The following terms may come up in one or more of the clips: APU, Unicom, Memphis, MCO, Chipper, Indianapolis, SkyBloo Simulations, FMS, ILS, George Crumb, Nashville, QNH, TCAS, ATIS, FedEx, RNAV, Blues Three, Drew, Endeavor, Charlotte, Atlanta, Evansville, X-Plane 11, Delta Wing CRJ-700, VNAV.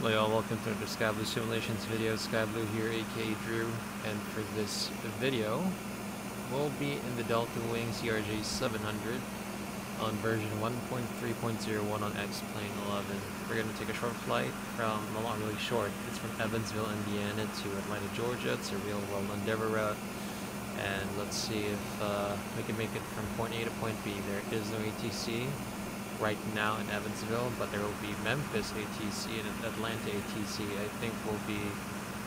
Hello y'all, welcome to another SkyBloo Simulations video. SkyBlue here, aka Drew, and for this video, we'll be in the Delta Wing CRJ-700 on version 1.3.01 on X-Plane 11. We're going to take a short flight from, well, not really short, it's from Evansville, Indiana to Atlanta, Georgia. It's a real-world Endeavor route, and let's see if we can make it from point A to point B. There is no ATC right now in Evansville, but there will be Memphis ATC and Atlanta ATC. I think we'll be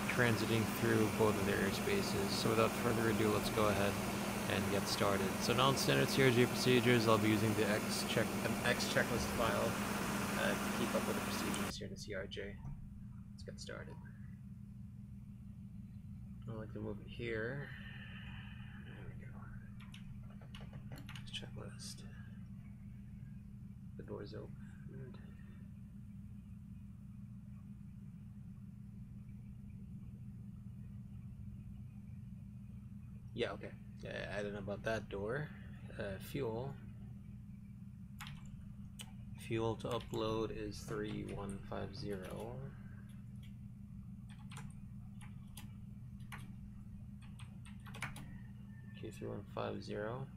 transiting through both of their airspaces. So without further ado, let's go ahead and get started. So non-standard CRJ procedures, I'll be using the X checklist file to keep up with the procedures here in the CRJ. Let's get started. I'd like to move it here. There we go. X checklist. The door's open. Yeah, okay. I don't know about that door. Fuel to upload is 3150. Okay, 3150.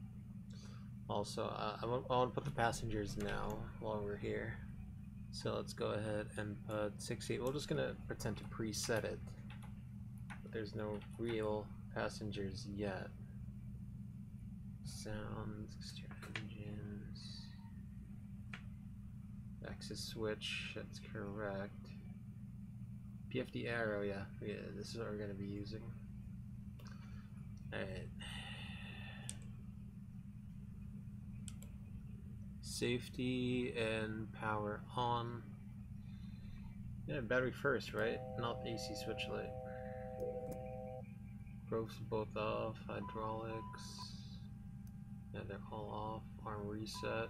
Also, I want to put the passengers now while we're here. So let's go ahead and put 68. We're just going to pretend to preset it. But there's no real passengers yet. Sounds, exterior engines, axis switch, that's correct. PFD arrow, yeah, this is what we're going to be using. Alright. Safety and power on. Yeah, battery first, right? Not AC switch light. Ropes both off. Hydraulics. Yeah, they're all off. Arm reset.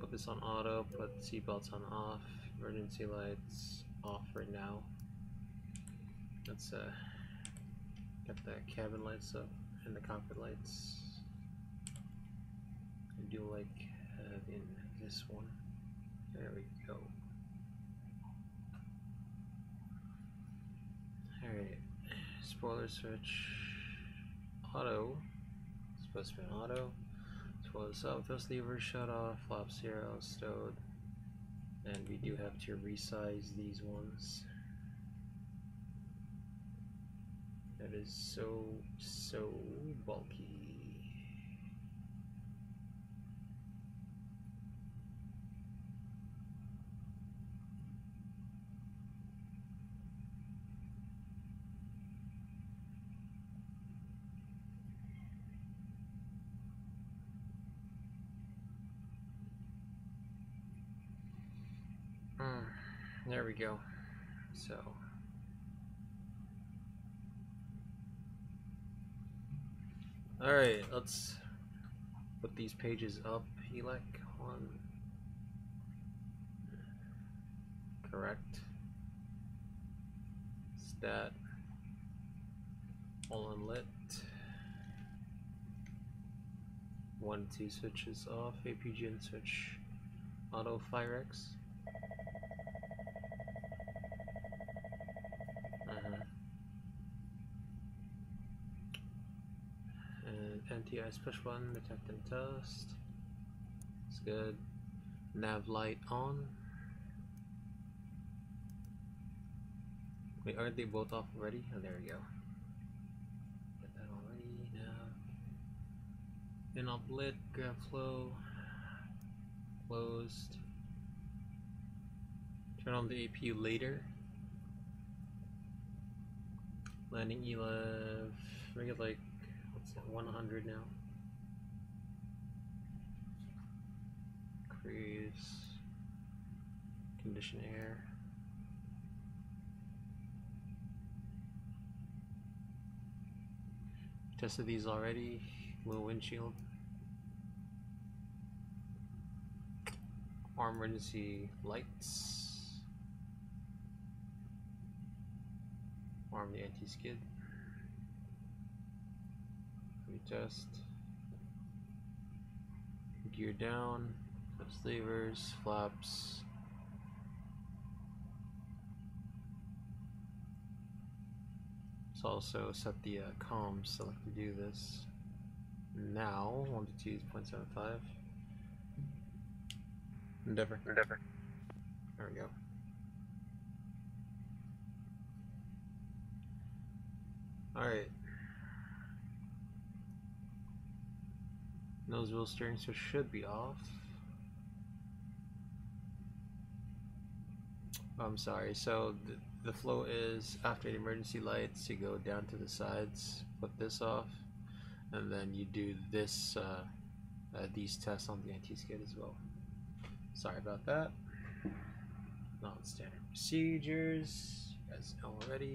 Put this on auto. Put seatbelts on off. Emergency lights off right now. Let's get the cabin lights up and the cockpit lights. I do like having this one. There we go. Alright, spoiler switch auto. It's supposed to be an auto. Spoiler sub, thrust lever shut off, flap zero, stowed. And we do have to resize these ones. That is so bulky. There we go. So alright, let's put these pages up. Helic one, correct. Stat all unlit. 1 2 switches off. APGN switch auto. Firex. NTI's push button, detect and test. It's good. Nav light on. Wait, aren't they both off already? Oh, there we go. Get that already. Nav. In up lit, grab flow. Closed. Turn on the APU later. Landing ELEV. Bring it like 100 now. Crease. Condition air. Tested these already. Low windshield. Arm emergency lights. Arm the anti-skid. Retest. Gear down. Those levers, flaps. Let's also set the comms, so like we do this now, 1 to 2 is 0.75. Endeavor. There we go. Alright. Nose wheel steering switch should be off. I'm sorry, so the flow is after the emergency lights, you go down to the sides, put this off, and then you do this, these tests on the anti-skid as well. Sorry about that. Non-standard procedures, you guys know already.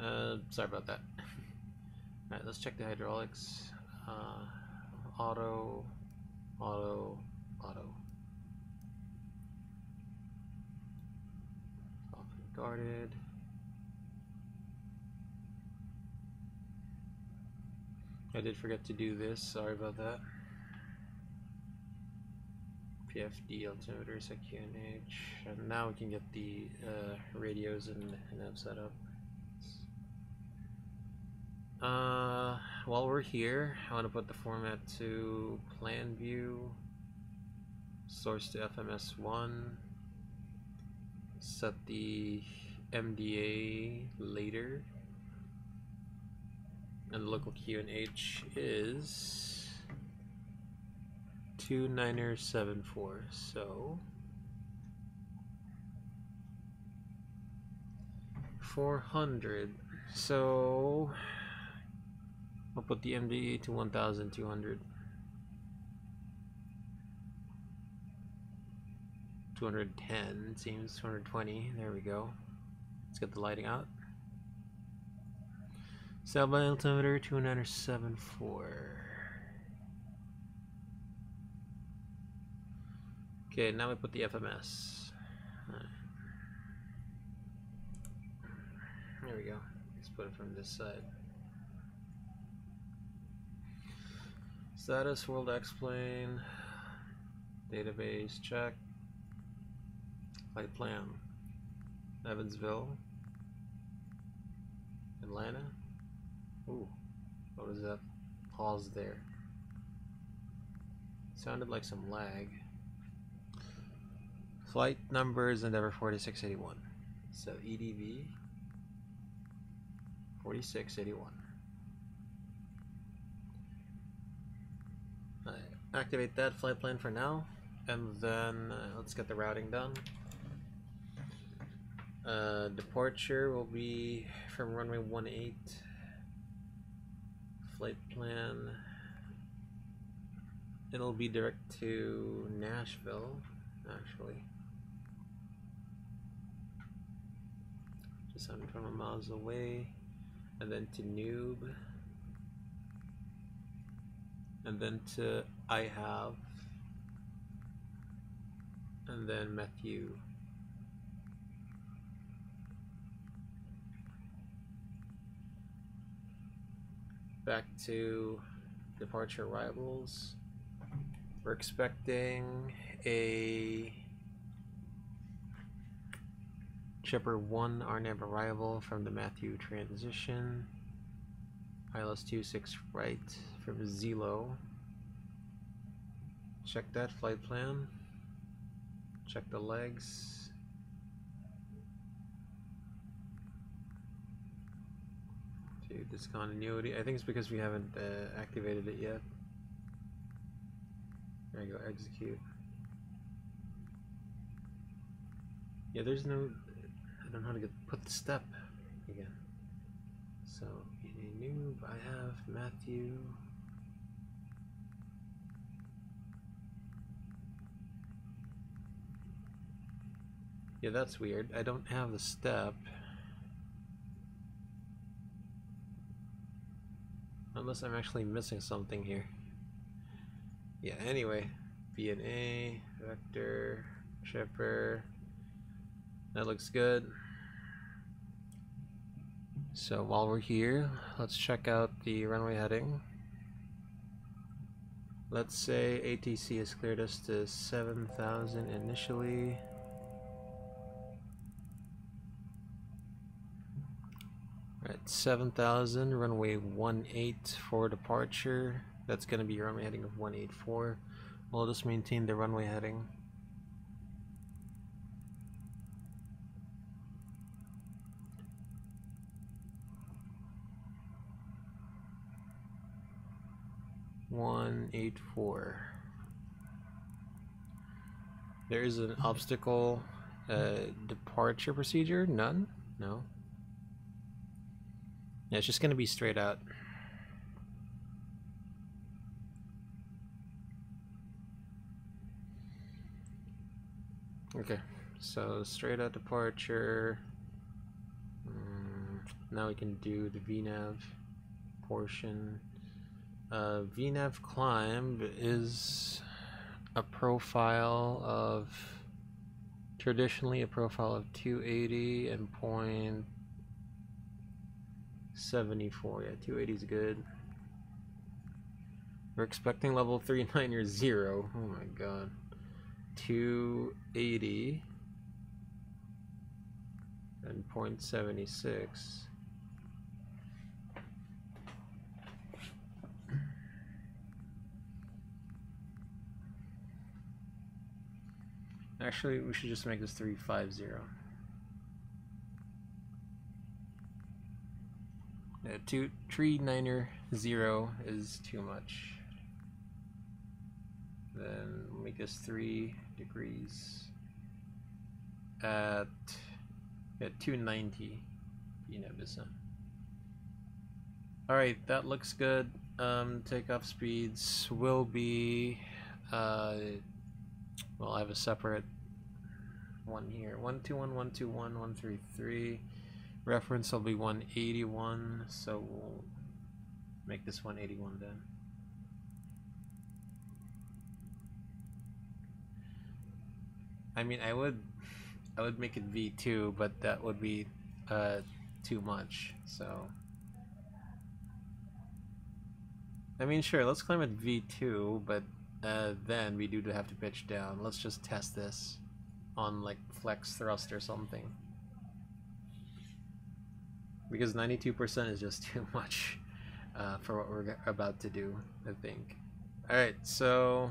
Oh. Sorry about that. Alright, let's check the hydraulics. Auto. Softly guarded. I did forget to do this, sorry about that. PFD altimeters, IQNH, and now we can get the radios and up set up. While we're here, I want to put the format to plan view, source to FMS1, set the MDA later, and the local QNH is 2974, so 400. So I'll put the MDE to 1200. 210 seems 220. There we go. Let's get the lighting out. Sailby altimeter 2974. Okay, now we put the FMS. Right. There we go. Let's put it from this side. Status, World X-Plane, database, check, flight plan, Evansville, Atlanta. Ooh, what was that pause there? Sounded like some lag. Flight number is Endeavor 4681, so EDV 4681. All right, activate that flight plan for now, and then let's get the routing done. Departure will be from runway 18. Flight plan, it'll be direct to Nashville, actually. Just 120 miles away, and then to Noob, and then to I Have, and then Matthew. Back to departure arrivals. We're expecting a Chipper 1 RNAV arrival from the Matthew transition. ILS 26 right from Zelo. Check that flight plan. Check the legs. Dude, discontinuity. I think it's because we haven't activated it yet. There you go, execute. Yeah, there's no, I don't know how to get, put the step again. So, in a noob, I have Matthew. Yeah, that's weird. I don't have the step. Unless I'm actually missing something here. Yeah, anyway, VNA, vector, Chipper, that looks good. So while we're here, let's check out the runway heading. Let's say ATC has cleared us to 7,000 initially. Alright, 7,000, runway 18 for departure. That's going to be your runway heading of 184. We'll just maintain the runway heading. One, 8, 4. There is an obstacle departure procedure. None? No. Yeah, it's just going to be straight out. Okay, so straight out departure. Now we can do the VNAV portion. VNAV climb is a profile of, traditionally a profile of 280 and 0.74. Yeah, 280 is good. We're expecting level 39 or 0. Oh my god. 280 and 0.76. Actually, we should just make this 350. Yeah, 390 is too much. Then we'll make this 3 degrees at 290. You know this one. All right, that looks good. Takeoff speeds will be. Well, I have a separate one here. 121, 121, 133. Reference will be 181, so we'll make this 181 then. I mean, I would make it V2, but that would be too much. So, I mean, sure, let's climb at V2, but. Then we do have to pitch down. Let's just test this on like flex thrust or something, because 92% is just too much for what we're about to do, I think. Alright, so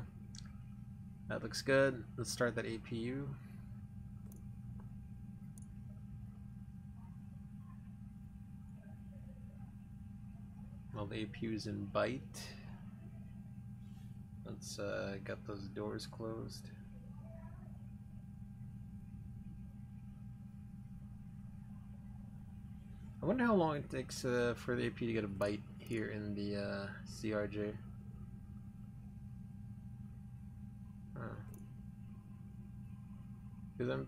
that looks good. Let's start that APU. Well, the APU is in byte. Let's get those doors closed. I wonder how long it takes for the AP to get a byte here in the CRJ. Because I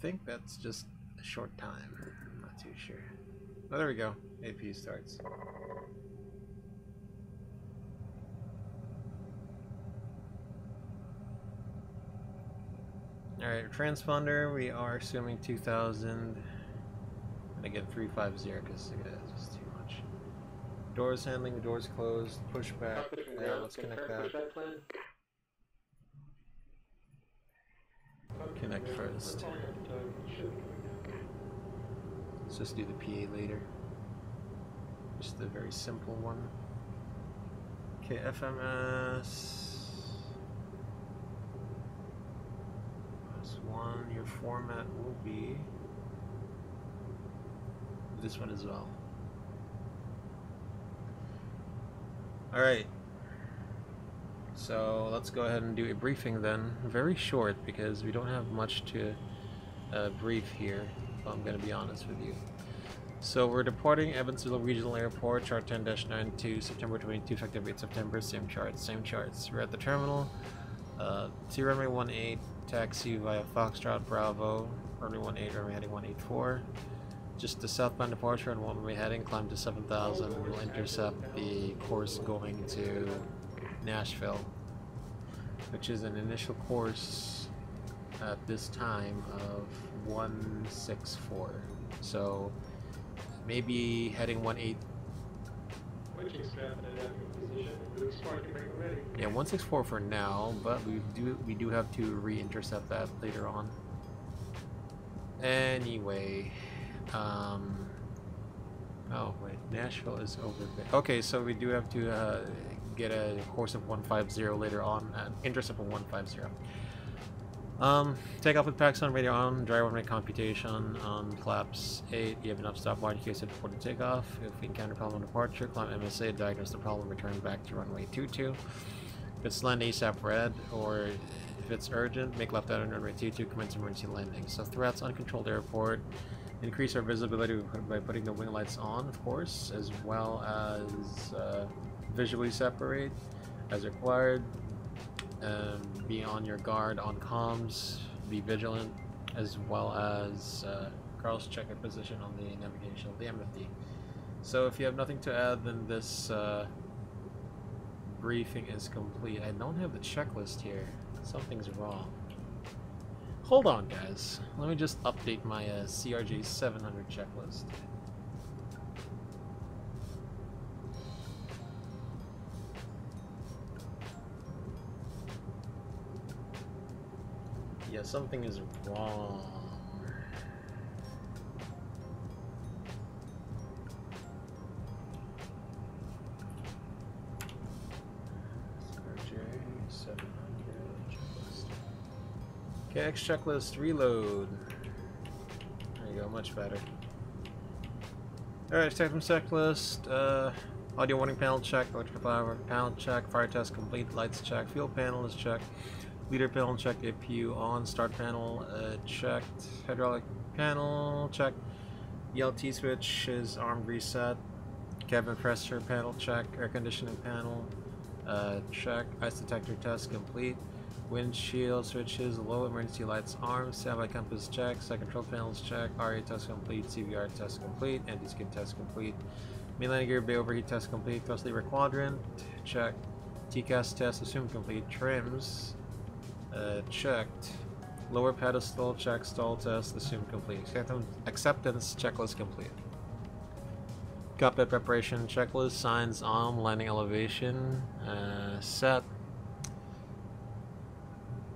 think that's just a short time. I'm not too sure. Oh, there we go. AP starts. Alright, transponder, we are assuming 2,000. And again, 350 because it's just too much. Doors handling, the doors closed, push back. Yeah, let's connect that. Connect first. Let's just do the PA later. Just a very simple one. Okay, FMS. One, your format will be this one as well. Alright, so let's go ahead and do a briefing then. Very short because we don't have much to brief here, if I'm going to be honest with you. So we're departing Evansville Regional Airport, chart 10-92, September 22, effective 8 September, same charts. We're at the terminal, to runway 18. Taxi via Foxtrot Bravo, runway 18, runway heading 184. Just the southbound departure and runway heading, climb to 7,000. We'll intercept the course going to Nashville, which is an initial course at this time of 164. So Maybe heading 1-8. Yeah, 164 for now, but we do have to re-intercept that later on. Anyway, oh wait, Nashville is over there. Okay, so we do have to get a course of 150 later on, an intercept of 150. Take off with Paxton, radio on, dry runway computation, collapse 8, you have enough stop wide in case of before the takeoff. If we encounter problem departure, climb MSA, diagnose the problem, return back to runway 22. If it's land ASAP red, or if it's urgent, make left out on runway 22, commence emergency landing. So threats, uncontrolled airport, increase our visibility by putting the wing lights on, of course, as well as visually separate as required. Be on your guard on comms, be vigilant, as well as cross-check your position on the navigation of the MFD. So if you have nothing to add, then this briefing is complete. I don't have the checklist here. Something's wrong. Hold on, guys. Let me just update my CRJ-700 checklist. Yeah, something is wrong. CRJ-700 checklist. KX checklist reload. There you go, much better. Alright, check from checklist. Audio warning panel check, electrical power panel check, fire test complete, lights check, fuel panel is checked. Leader panel checked, APU on, start panel checked, hydraulic panel checked, ELT switch is armed reset, cabin pressure panel check, air conditioning panel check, ice detector test complete, windshield switches low, emergency lights armed, standby compass check, side control panels check, RA test complete, CVR test complete, anti-skid test complete, main landing gear bay overheat test complete, thrust lever quadrant check, TCAS test assumed complete, trims checked, lower pedestal check, stall test assumed complete, acceptance checklist complete, cockpit preparation checklist, signs on, landing elevation set,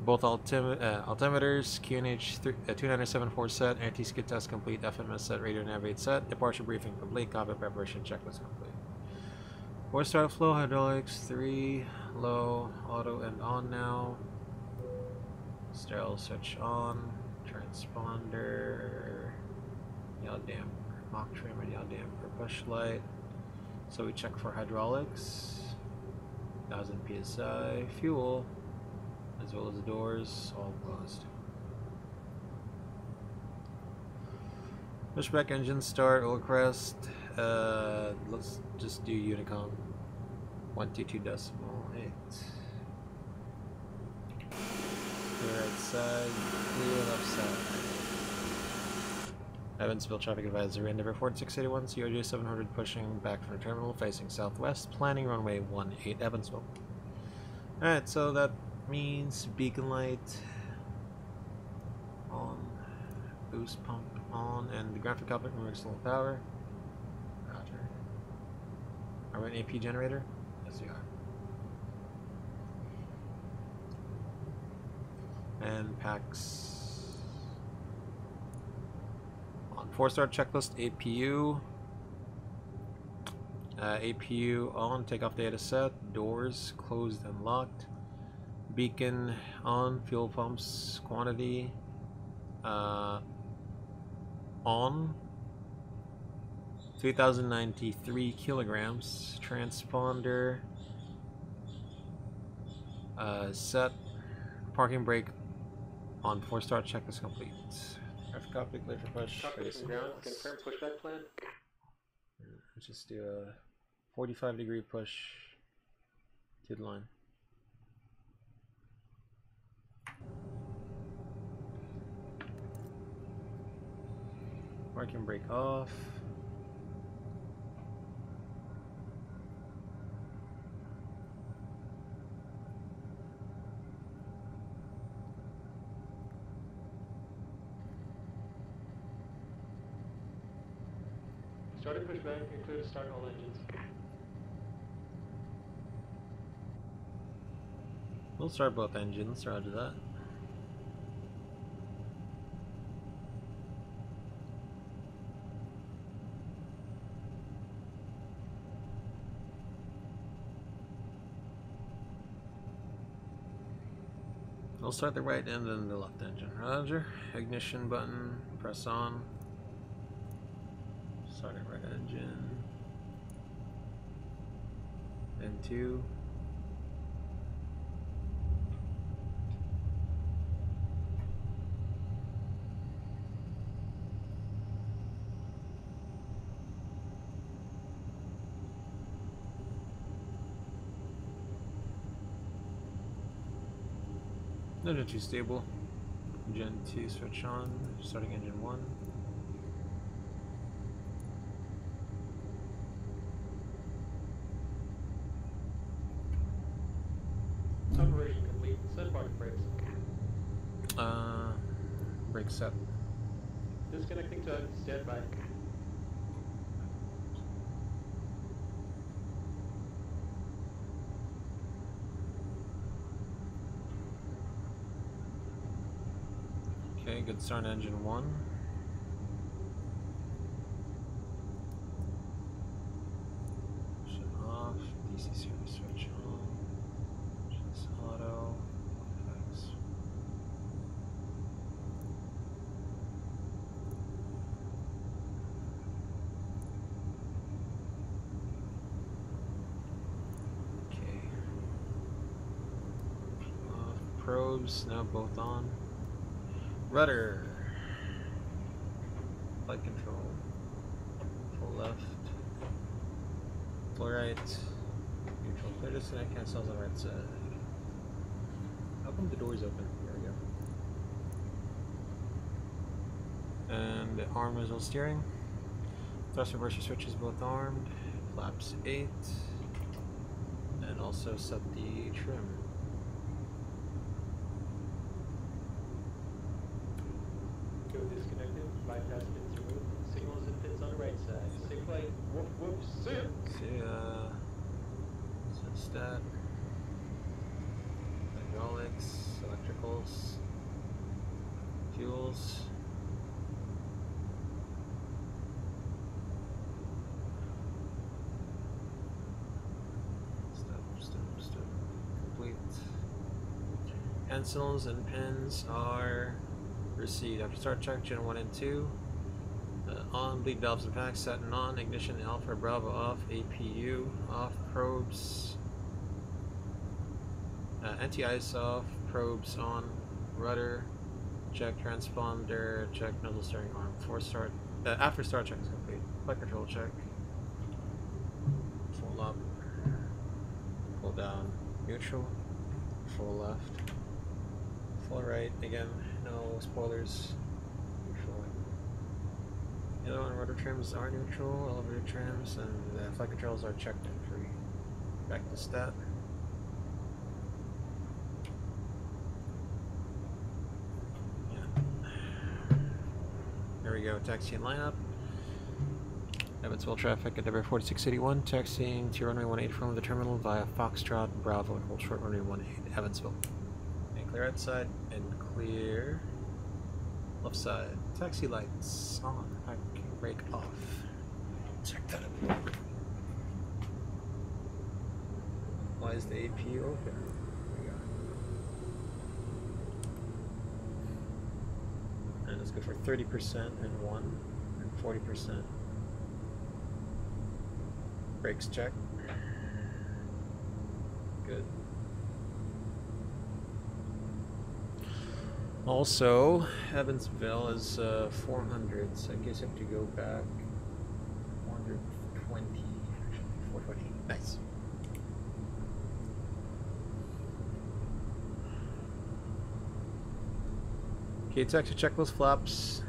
both altimeters, QNH 297.4 set, anti-skid test complete, FMS set, radio navigate set, departure briefing complete, cockpit preparation checklist complete. Four star flow, hydraulics 3, low, auto and on now. Sterile switch on, transponder, yaw damper, mock trim, and yaw damper, push light. So we check for hydraulics, 1000 psi, fuel, as well as doors, all closed. Pushback engine start, oil crest. Let's just do Unicom 122.8. Right side, clear left side. Evansville traffic advisory, Endeavor 4681, CRJ-700 pushing back from the terminal, facing southwest, planning runway 18 Evansville. Alright, so that means beacon light on, boost pump on, and the graphic cockpit removes external power. Roger. Are we an AP generator? Yes, we are. And packs on 4-star checklist, APU, APU on, takeoff data set, doors closed and locked, beacon on, fuel pumps quantity on, 3,093 kilograms, transponder set, parking brake on, 4-star checklist complete. Traffic copy, clear for push. Ground. Confirm pushback plan. Let's just do a 45-degree push to the line. Parking brake off. Starting pushback, include start all engines. We'll start both engines, roger that. We'll start the right and then the left engine, roger. Ignition button, press on. Start at right engine. N2. Engine 2 stable, Gen 2 switch on, starting engine 1. Operation complete, set parking brakes. Brake set. Disconnecting tug, standby. Good start engine 1. Shut off, DC service switch on, just auto, effects. Okay. Off probes, now both on. Rudder, flight control, pull left, pull right, neutral, clear disconnect, cancel on the right side. How come the door's open? There we go. And the arm is all steering. Thrust reverser switches both armed, flaps 8, and also set the trim. Disconnected, bypass pins removed, signals and pins on the right side. Sig light, whoop whoop, sip! See, stat, hydraulics, electricals, fuels. Step, complete. Pencils and pins are recede. After start check, gen 1 and 2. On, bleed valves and packs set and on. Ignition alpha bravo off. APU off. Probes. Anti-ice off. Probes on. Rudder. Check transponder. Check nozzle steering arm. After start check is complete. Flight control check. Full up. Full down. Neutral. Full left. Full right again. No spoilers. Neutral. The other one, rudder trims are neutral, elevator trims, and the flight controls are checked and free. Back to stat. Yeah. There we go, taxi and lineup. Evansville traffic at Endeavor 4681, taxiing to runway 18 from the terminal via Foxtrot, Bravo, and hold short runway 18, Evansville. And clear outside and clear. Left side. Taxi lights on. Back brake off. Check that out. Why is the APU open? We got it. And let's go for 30% and 1 and 40%. Brakes check. Good. Also, Evansville is 400, so I guess you have to go back 420, actually, 420. Nice. Okay, taxi checklist, flaps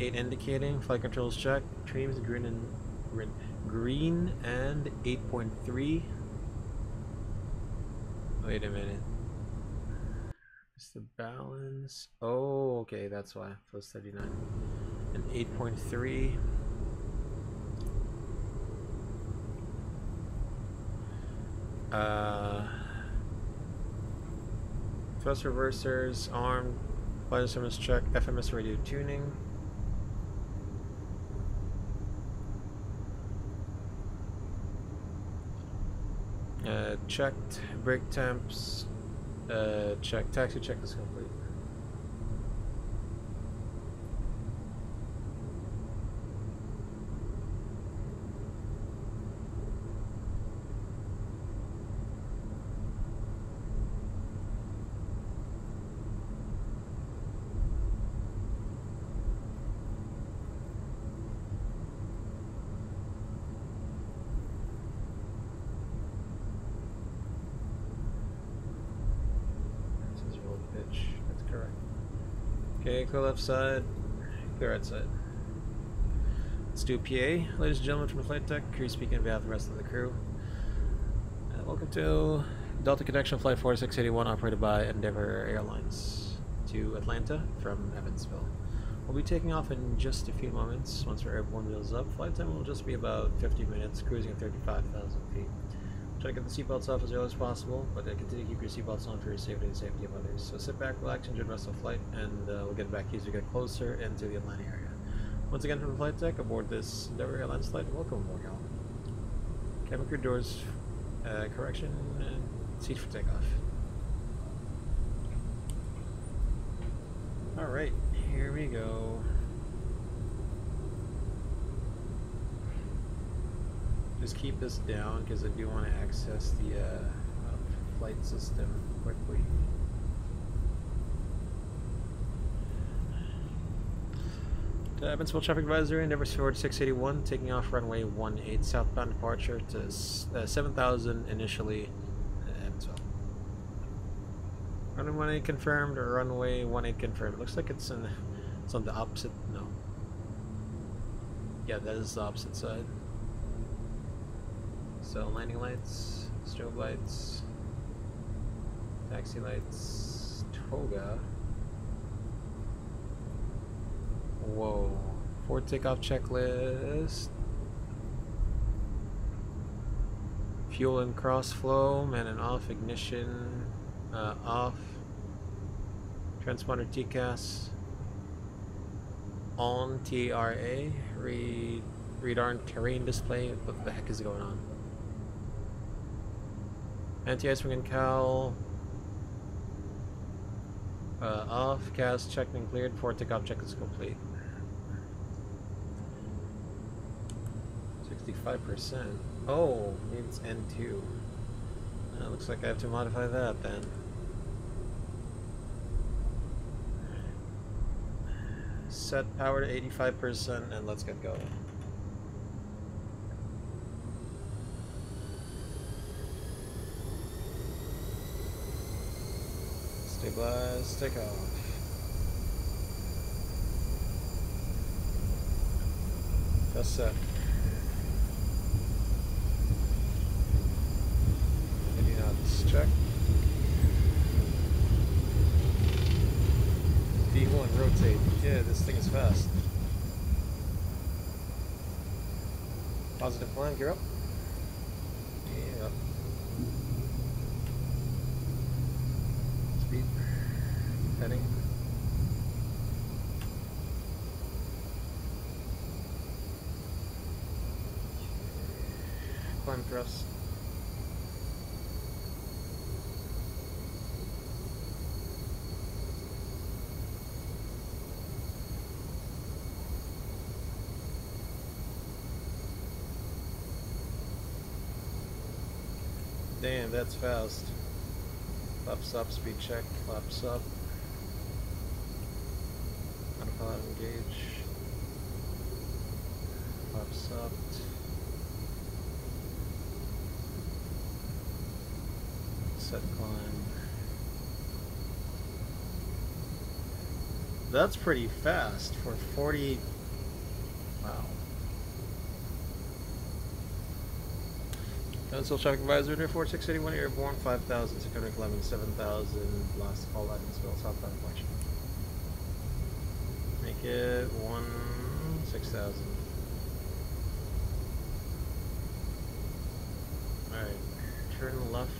8 indicating, flight controls check, trims green and 8.3. Wait a minute. The balance. Oh, okay, that's why. Plus 39 and 8.3. Thrust reversers, arm, flight instruments check, FMS radio tuning. Checked, brake temps, check, taxi check is complete. Okay, clear left side, clear right side. Let's do PA. Ladies and gentlemen from the flight deck, here speaking on behalf of the rest of the crew. Welcome to Delta Connection Flight 4681, operated by Endeavor Airlines to Atlanta from Evansville. We'll be taking off in just a few moments. Once our airborne wheels up, flight time will just be about 50 minutes, cruising at 35,000 feet. Try to get the seatbelts off as early as possible, but continue to keep your seatbelts on for your safety and the safety of others. So sit back, relax, enjoy the rest of the flight, and we'll get back to you as we get closer into the Atlanta area. Once again, from the flight deck aboard this Endeavor Airlines flight, welcome aboard, y'all. Cabin crew doors, correction, and seats for takeoff. Alright, here we go. Just keep this down because I do want to access the flight system quickly. The Evansville Traffic Advisory, Endeavor 4681, taking off runway 18, southbound departure to 7,000 initially, Evansville. Runway 18 confirmed, or runway 18 confirmed. Looks like it's on the opposite, no. Yeah, that is the opposite side. So landing lights, strobe lights, taxi lights, toga. Whoa. Forward takeoff checklist. Fuel and cross flow, man and off, ignition, off. Transponder TCAS. On TRA. Radar and terrain display. What the heck is going on? Anti-ice wing and cowl, off, CAS checked and cleared, forward takeoff check is complete. 65%. Oh, maybe it's N2. Looks like I have to modify that then. Set power to 85% and let's get going. Stabilize, take off. That's set. 80 knots, check. D1, rotate. Yeah, this thing is fast. Positive climb, gear up. Yeah. Heading. Climb thrust. Damn, that's fast. Flaps up, speed check, flaps up. Engage. Pops up. Set climb. That's pretty fast for 40. Wow. Evansville Traffic Advisory, 4681 airborne, 5,611, 7,000, last call Evansville, southbound departure. Make it 16,000. Alright, turn left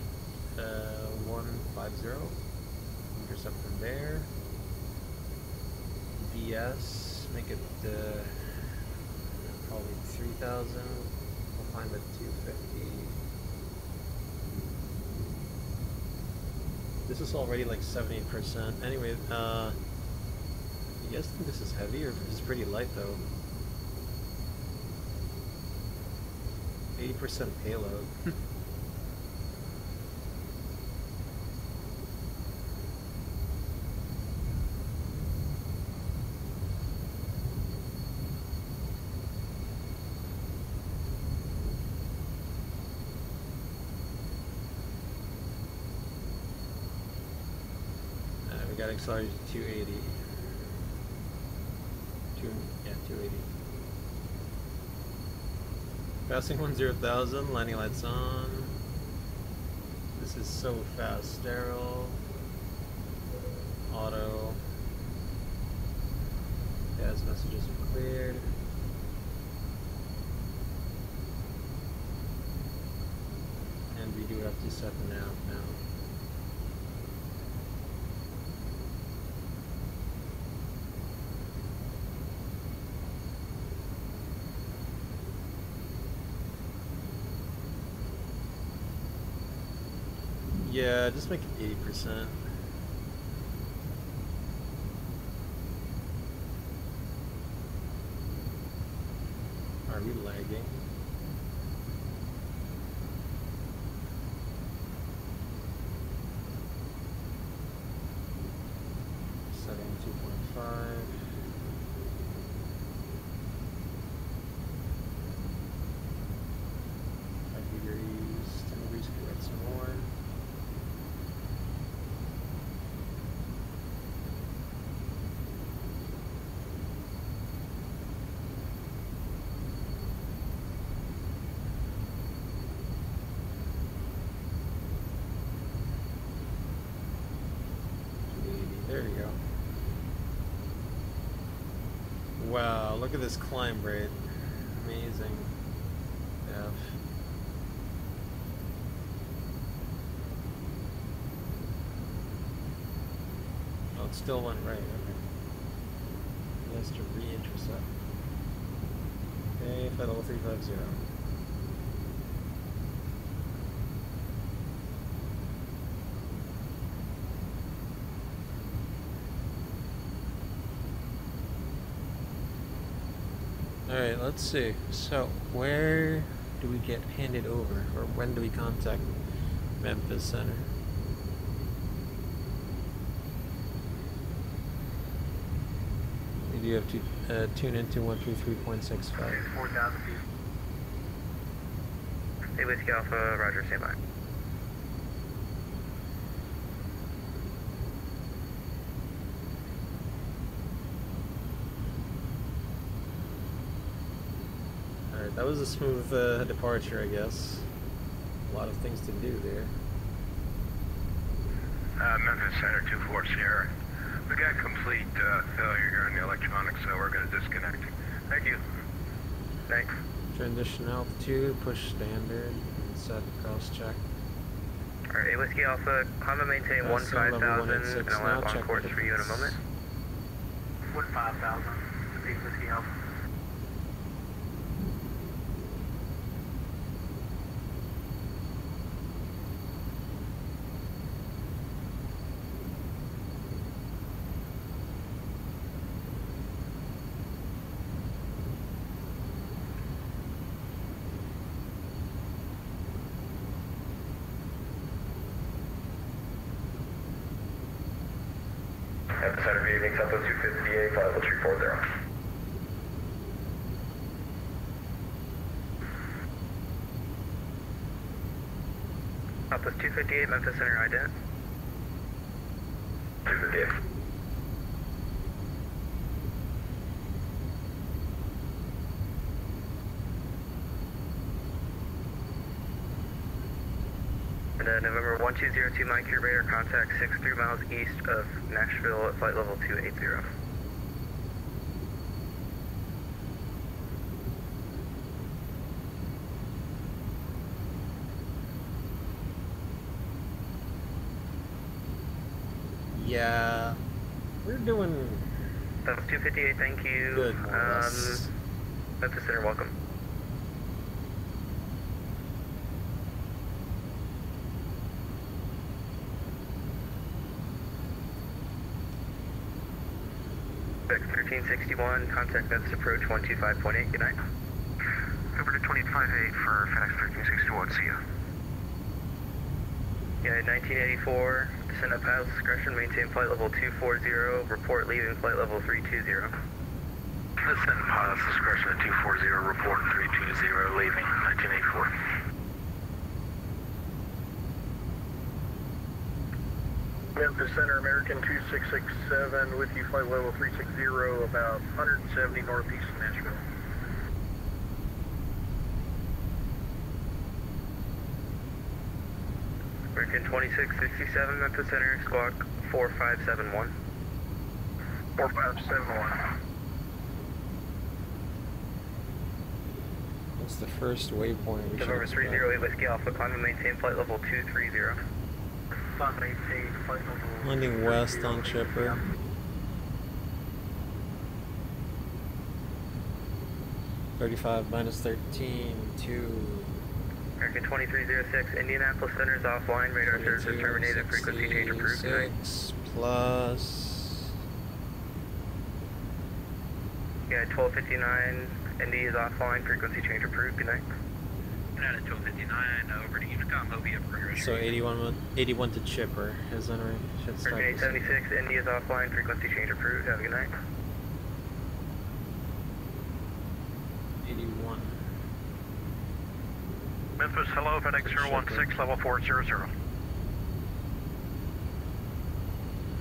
50. There's something there. BS, make it probably 3,000. We'll climb at 250. This is already like 70%. Anyway, you guys think this is heavy, or it's pretty light though? 80% payload. Accelerated to 280. Yeah, 280. Passing 10,000, landing lights on. This is so fast. Sterile. Auto. As messages are cleared. And we do have to set the nav now. Yeah, just make it 80%. Are we lagging? Setting 2.5. Wow, look at this climb rate. Amazing. Yeah. Oh, it still went right. Okay. It has to re-intercept. Okay, Federal 350. Alright, let's see. So, where do we get handed over, or when do we contact Memphis Center? We do have to tune into 133.65. 4,000 feet. Hey, Whiskey Alpha, Roger, stand by. That was a smooth departure, I guess. A lot of things to do there. Memphis Center 24 Sierra. We got complete failure here on the electronics, so we're going to disconnect. Thank you. Thanks. Transition altitude, push standard, set cross check. Alright, Whiskey Alpha, climb maintain 15,000, and I'll have on course for you in a moment. 15,000, repeat Whiskey Alpha. Center Viewing South 258, 50340. South 258, Memphis Center, ident. 258. November 1202 Mike, your radar contact 63 miles east of Nashville at flight level 280. Yeah. We're doing... 258, thank you. Good. Memphis Center, welcome. X 1361, contact Memphis approach 125.8, good night. Over to 258 for FedEx 1361, see ya. United 1984, descend at pilot's discretion, maintain flight level 240, report leaving flight level 320. Descend at pilot's discretion at 240, report 320, leaving 1984. Memphis Center, American 2667, with you, flight level 360, about 170 northeast of Nashville. American 2667, Memphis Center, squawk 4571. 4571. That's the first waypoint we should expect. 308 Whiskey Alpha, climb and maintain flight level 230. Landing west on Chipper. -13 2. American 2306, Indianapolis Center is offline. Radar service is terminated. Frequency change approved. 6 plus. Yeah, 1259. ND is offline. Frequency change approved. Good night. At 1259 over to Unicom, hope you have progress. So 81 to Chipper, is that right? Should stop. 876, ND is offline, frequency change approved, have a good night. 81. Memphis, hello, FedEx 016, level 400.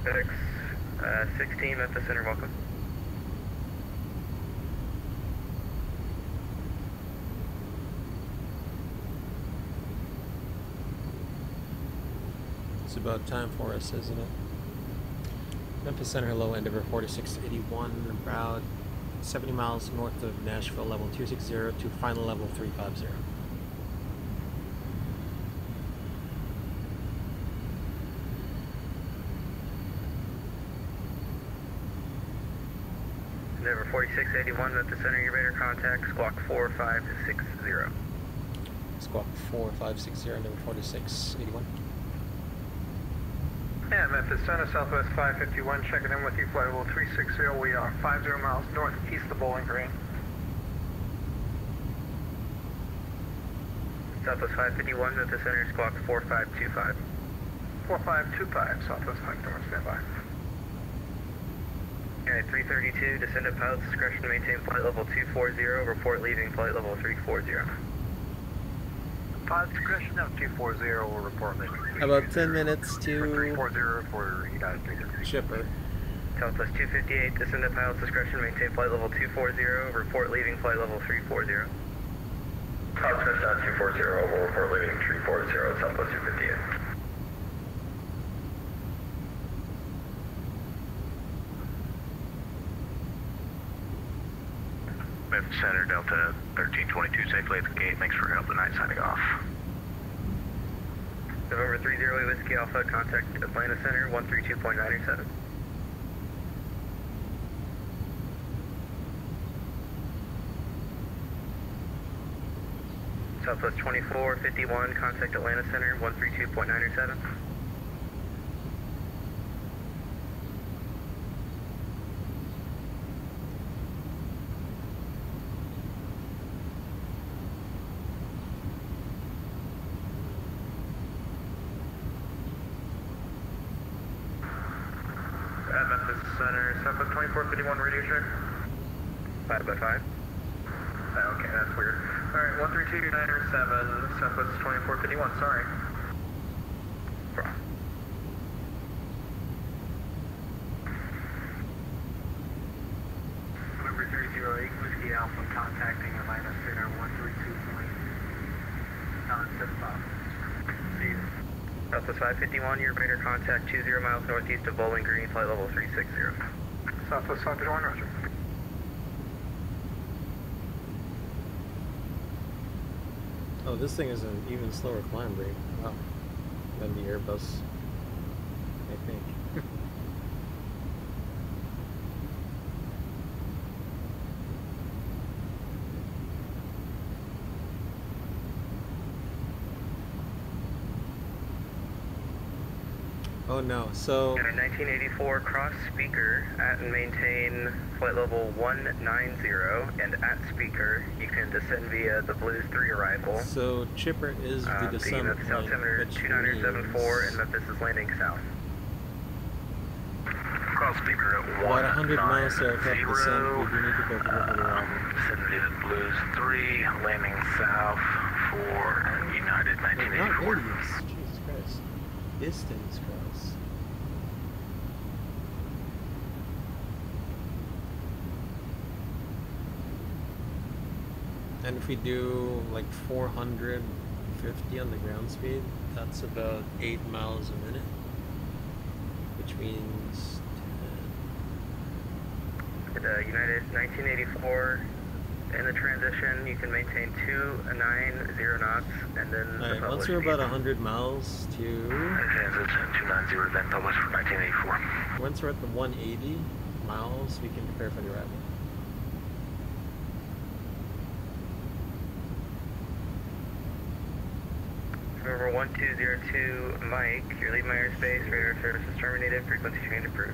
FedEx 16, Memphis Center, welcome. It's about time for us, isn't it? Memphis Center, hello, Endeavor 4681, about 70 miles north of Nashville, level 260 to final level 350. Endeavor 4681, Memphis Center, your radar contact, squawk 4560. Squawk 4560, Endeavor 4681. Yeah, Memphis Center, Southwest 551, checking in with you, flight level 360. We are 50 miles northeast of Bowling Green. Southwest 551, Memphis Center, squawk 4525. 4525, Southwest 551, stand by. Okay, 332, descend at pilot's discretion, maintain flight level 240, report leaving flight level 340. Pilot's discretion of 240 will report leaving. About 10 minutes to for Chipper. Southwest 258, descend at pilot's discretion, maintain flight level 240, report leaving flight level 340. Southwest 240 will report leaving 340, Southwest 258. Memphis Center, Delta 1322, safely at the gate. Thanks for your help tonight, signing off. November 30 Whiskey Alpha, contact Atlanta Center, 132.97. Southwest 2451, contact Atlanta Center, 132.97. Center, Southwest 2451, radio check. 5 by 5. Okay, that's weird. Alright, 13297, Southwest 2451, sorry. November 308, Whiskey Alpha, contacting Atlanta Center, 132.975. See you. Southwest 551, your radar contact 20 miles northeast of Bowling Green, flight level 360. Southwest 551, roger. Oh, this thing is an even slower climb rate. Wow. Than the Airbus, I think. Oh no, so... Got a 1984 cross speaker at and maintain flight level 190, and at speaker you can descend via the Blues 3 arrival. So Chipper is the descent plane, altimeter 2974 and Memphis is landing south. Cross speaker at 190, we need to go to the arrival. Descend via the Blues 3, landing south for United 1984. Not Jesus Christ. This thing's cross. And if we do like 450 on the ground speed, that's about 8 miles a minute, which means... The United 1984 in the transition, you can maintain 290 knots, and then all right, once you're about 100 miles to transition 290, then publish for 1984. Once we're at the 180 miles, we can prepare for the arrival. Rover 1202 Mike, your lead my airspace, radar service is terminated, frequency change approved.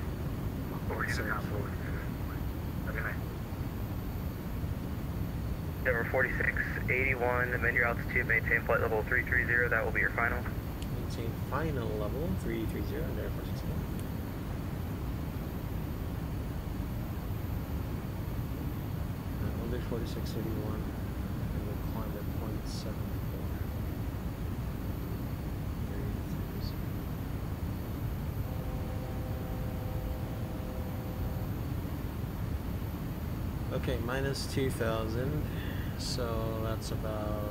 Number 4681, amend your altitude, maintain flight level 330, that will be your final. Maintain final level 330, and Air Force 61. Under 4681, and we'll climb at 0.74. Okay, minus 2000. So that's about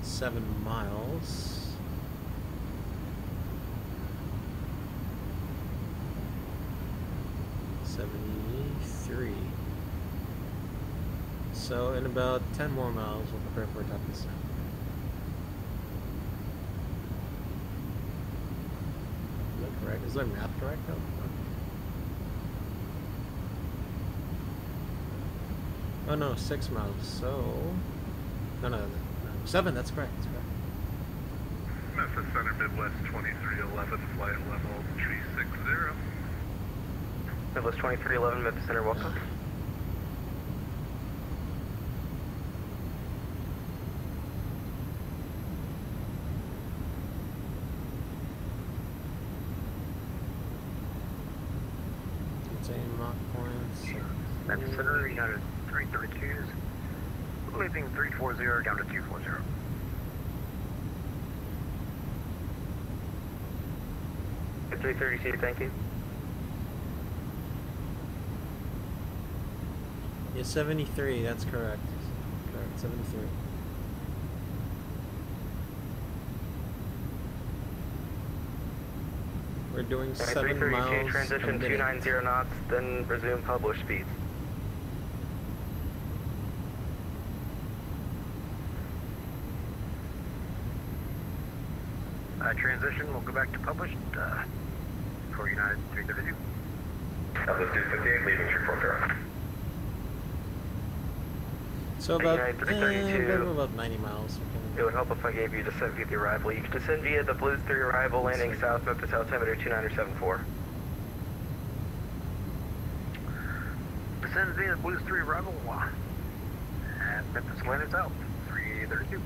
7 miles. -73. So in about 10 more miles, we'll prepare for a top descent. Is that correct? Is that map correct though? Oh no, 6 miles, so... No, 7, that's correct, Memphis Center Midwest 2311, flight level 360. Midwest 2311, Memphis Center, welcome. Contain Mach points. Memphis Center, United. 332s, looping 340 down to 240. At 332, thank you. Yeah, 73, that's correct. Correct, 73. We're doing 7 miles. Transition 290 knots, then resume published speeds. Transition, we'll go back to published for United 332. Published 258, leaving 340. So about, about 90 miles. It would help if I gave you descent via the arrival. You can descend via the Blues 3 arrival, landing south, Memphis altimeter 2974. Descend via the Blues 3 arrival, and Memphis landing south, 332.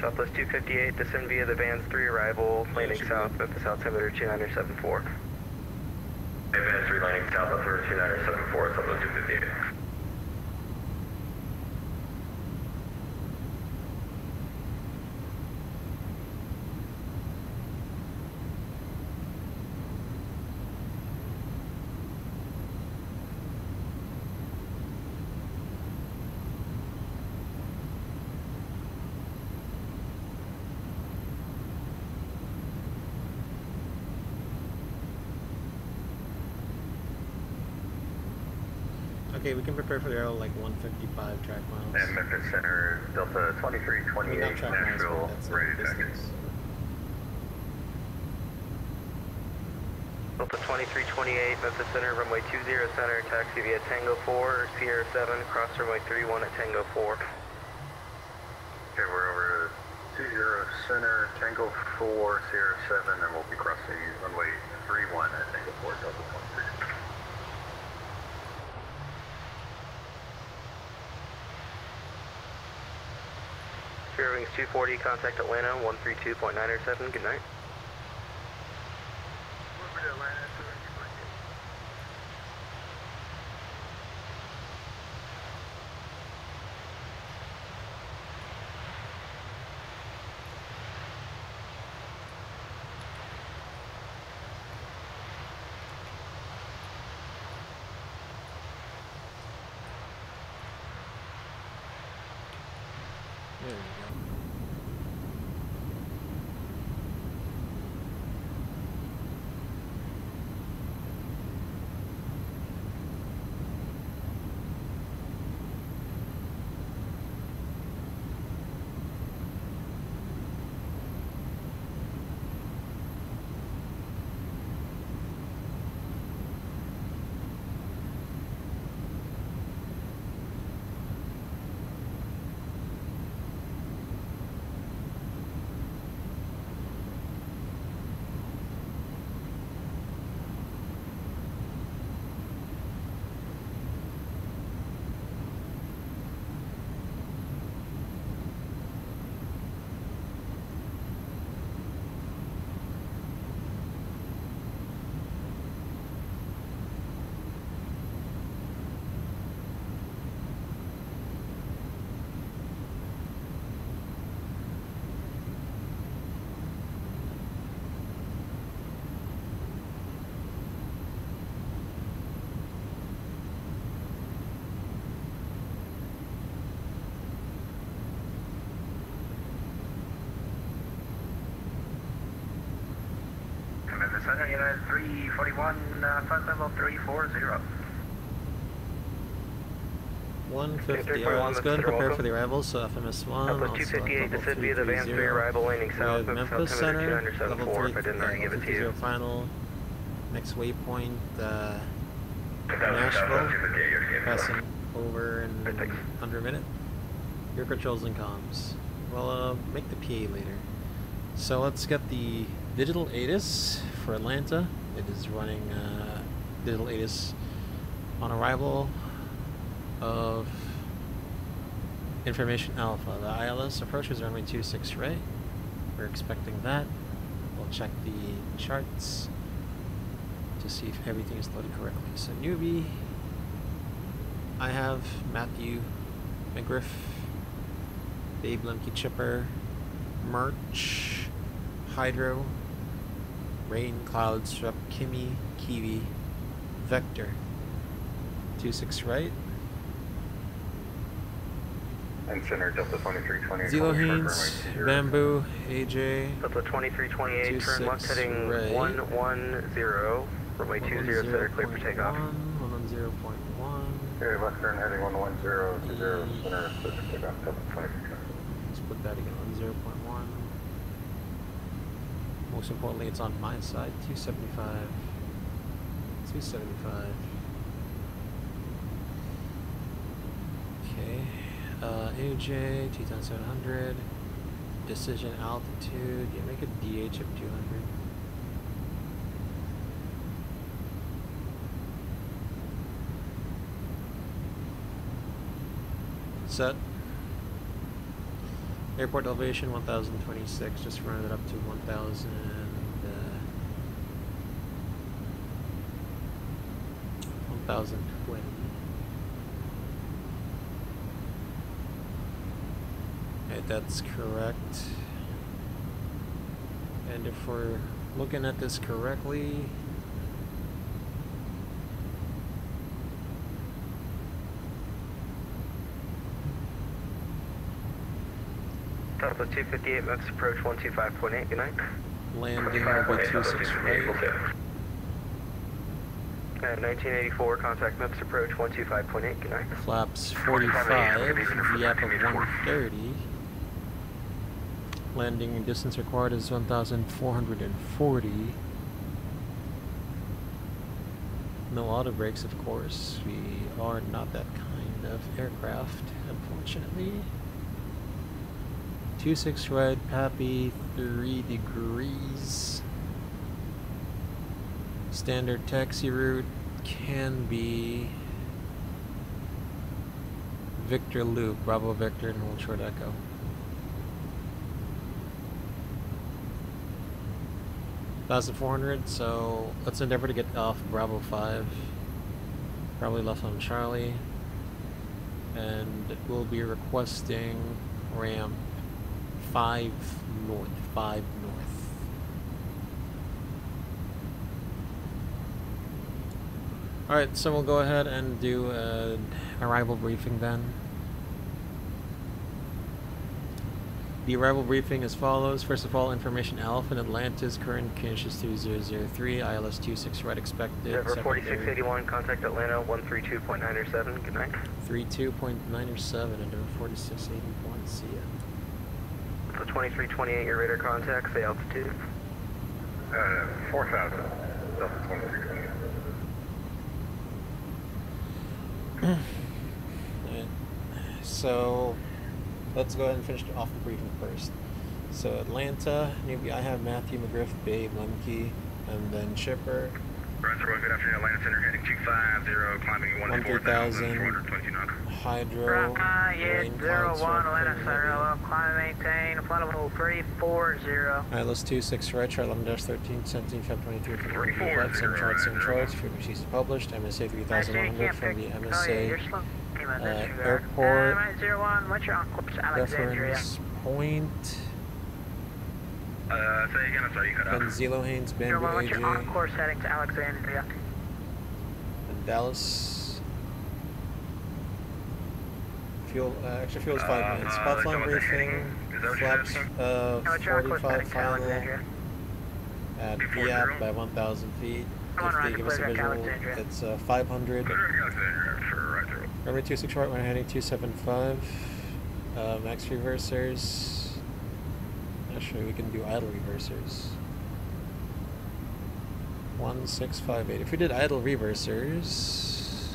Southwest 258, descend via the Vans 3 arrival, landing south, Memphis altimeter 2974. Vans 3 landing south, altimeter 2974, Southwest 258. Okay, we can prepare for the arrow like 155 track miles. And Memphis Center, Delta 2328, Nashville, ready to check in. Delta 2328, Memphis Center, runway 20 center, taxi via Tango 4, Sierra 7, cross runway 31 at Tango 4. Okay, we're over 2-0 center, Tango 4, Sierra 7, and we'll be crossing runway 31 at Tango 4, Delta 1. Sierra Wings 240, contact Atlanta, 132.907, good night. There you go. Center United 341, flight level 340. 150, alright, let's go ahead and prepare for the arrivals, so FMS1, also 258, this would be the van 3 arrival landing south of Memphis Center, level 3, I didn't already give it to you. Final, next waypoint, Nashville, passing over in under a minute. Your controls and comms. Well, make the PA later. So let's get the digital ATIS for Atlanta. It is running digital ATIS on arrival of information alpha. The ILS approach is runway 26 right. We're expecting that. We'll check the charts to see if everything is loaded correctly. So newbie, I have Matthew McGriff, Babe Lemke Chipper, Merch, Hydro, Rain, Clouds, Rep, Kimmy, Kiwi, Vector, 26 right. And center, Delta 2328. Zelo Haynes, Bamboo, AJ. Delta 2328, turn left heading right. 110, runway 20, center, clear for takeoff. 110.1. Okay, left turn heading 110, 20, center, clear for takeoff, Delta 2328. Let's put that again, 110.1. Most importantly, it's on my side, 275. Okay, AJ, Teton 700, decision altitude, yeah, make a DH of 200. Set. Airport elevation 1026, just round it up to 1020. Okay, that's correct. And if we're looking at this correctly, Delta 258, max approach 125.8, good night. Landing runway 26 right. 1984, contact max approach 125.8, good night. Flaps 45, VF of 130. Landing distance required is 1,440. No auto brakes, of course. We are not that kind of aircraft, unfortunately. 26 red, happy, 3 degrees. Standard taxi route can be Victor Loop, Bravo Victor, and Hold Short Echo. $1,400, so let's endeavor to get off Bravo 5. Probably left on Charlie. And we'll be requesting ramp 5 north, 5 north. Alright, so we'll go ahead and do an arrival briefing then. The arrival briefing as follows. First of all, information Alpha in Atlantis, current conditions 2003, ILS 26 red expected. River 4681, contact Atlanta 132.907, good night. 32.907, and River 4681, see ya. So 2328, your radar contact, say altitude. 4000, Delta 2328. Alright, so let's go ahead and finish off the briefing first. So Atlanta, newbie, I have Matthew McGriff, Babe, Lemke, and then Chipper. Roger, good afternoon, Atlanta Center, heading 250, climbing 14,429. Hydro, rain clouds, 01, Atlanta Center, climb maintain, flight 340. ILS 26 right, Charlie 11-13, 17-523, 445, send charts and charts, frequencies published, MSA 3100 from the MSA. Airport, what's your reference point? Say again, I'm sorry, you cut out. Benzelo Haynes, Bamboo AJ. What's your on-course heading to Alexandria? And Dallas. Fuel, extra fuel is 5 minutes. Spotline briefing, flaps 45 final at Fiat by 1,000 feet. If they give us a visual, it's 500. Remember 26 right, we're heading 275. Max reversers. Actually, we can do idle reversers. 1658. If we did idle reversers,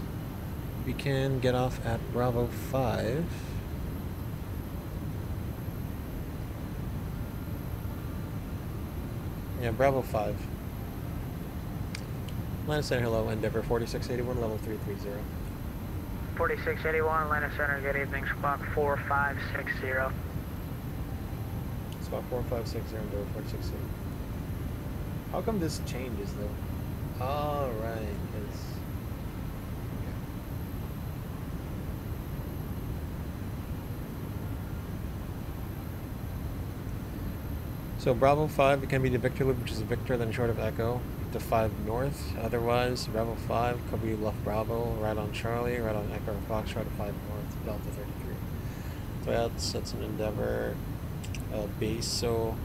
we can get off at Bravo 5. Yeah, Bravo 5. Atlanta Center, hello, Endeavor 4681, level 330. 4681, Atlanta Center, good evening, squawk 4560. Squawk 4560, Endeavor 4681. How come this changes though? Alright, because so Bravo 5, it can be the Victor Loop, which is a Victor, then short of Echo, to 5 north. Otherwise, Bravo 5, could be left Bravo, right on Charlie, right on Echo and Fox, right at 5 north, Delta 33. So that's an Endeavor base, so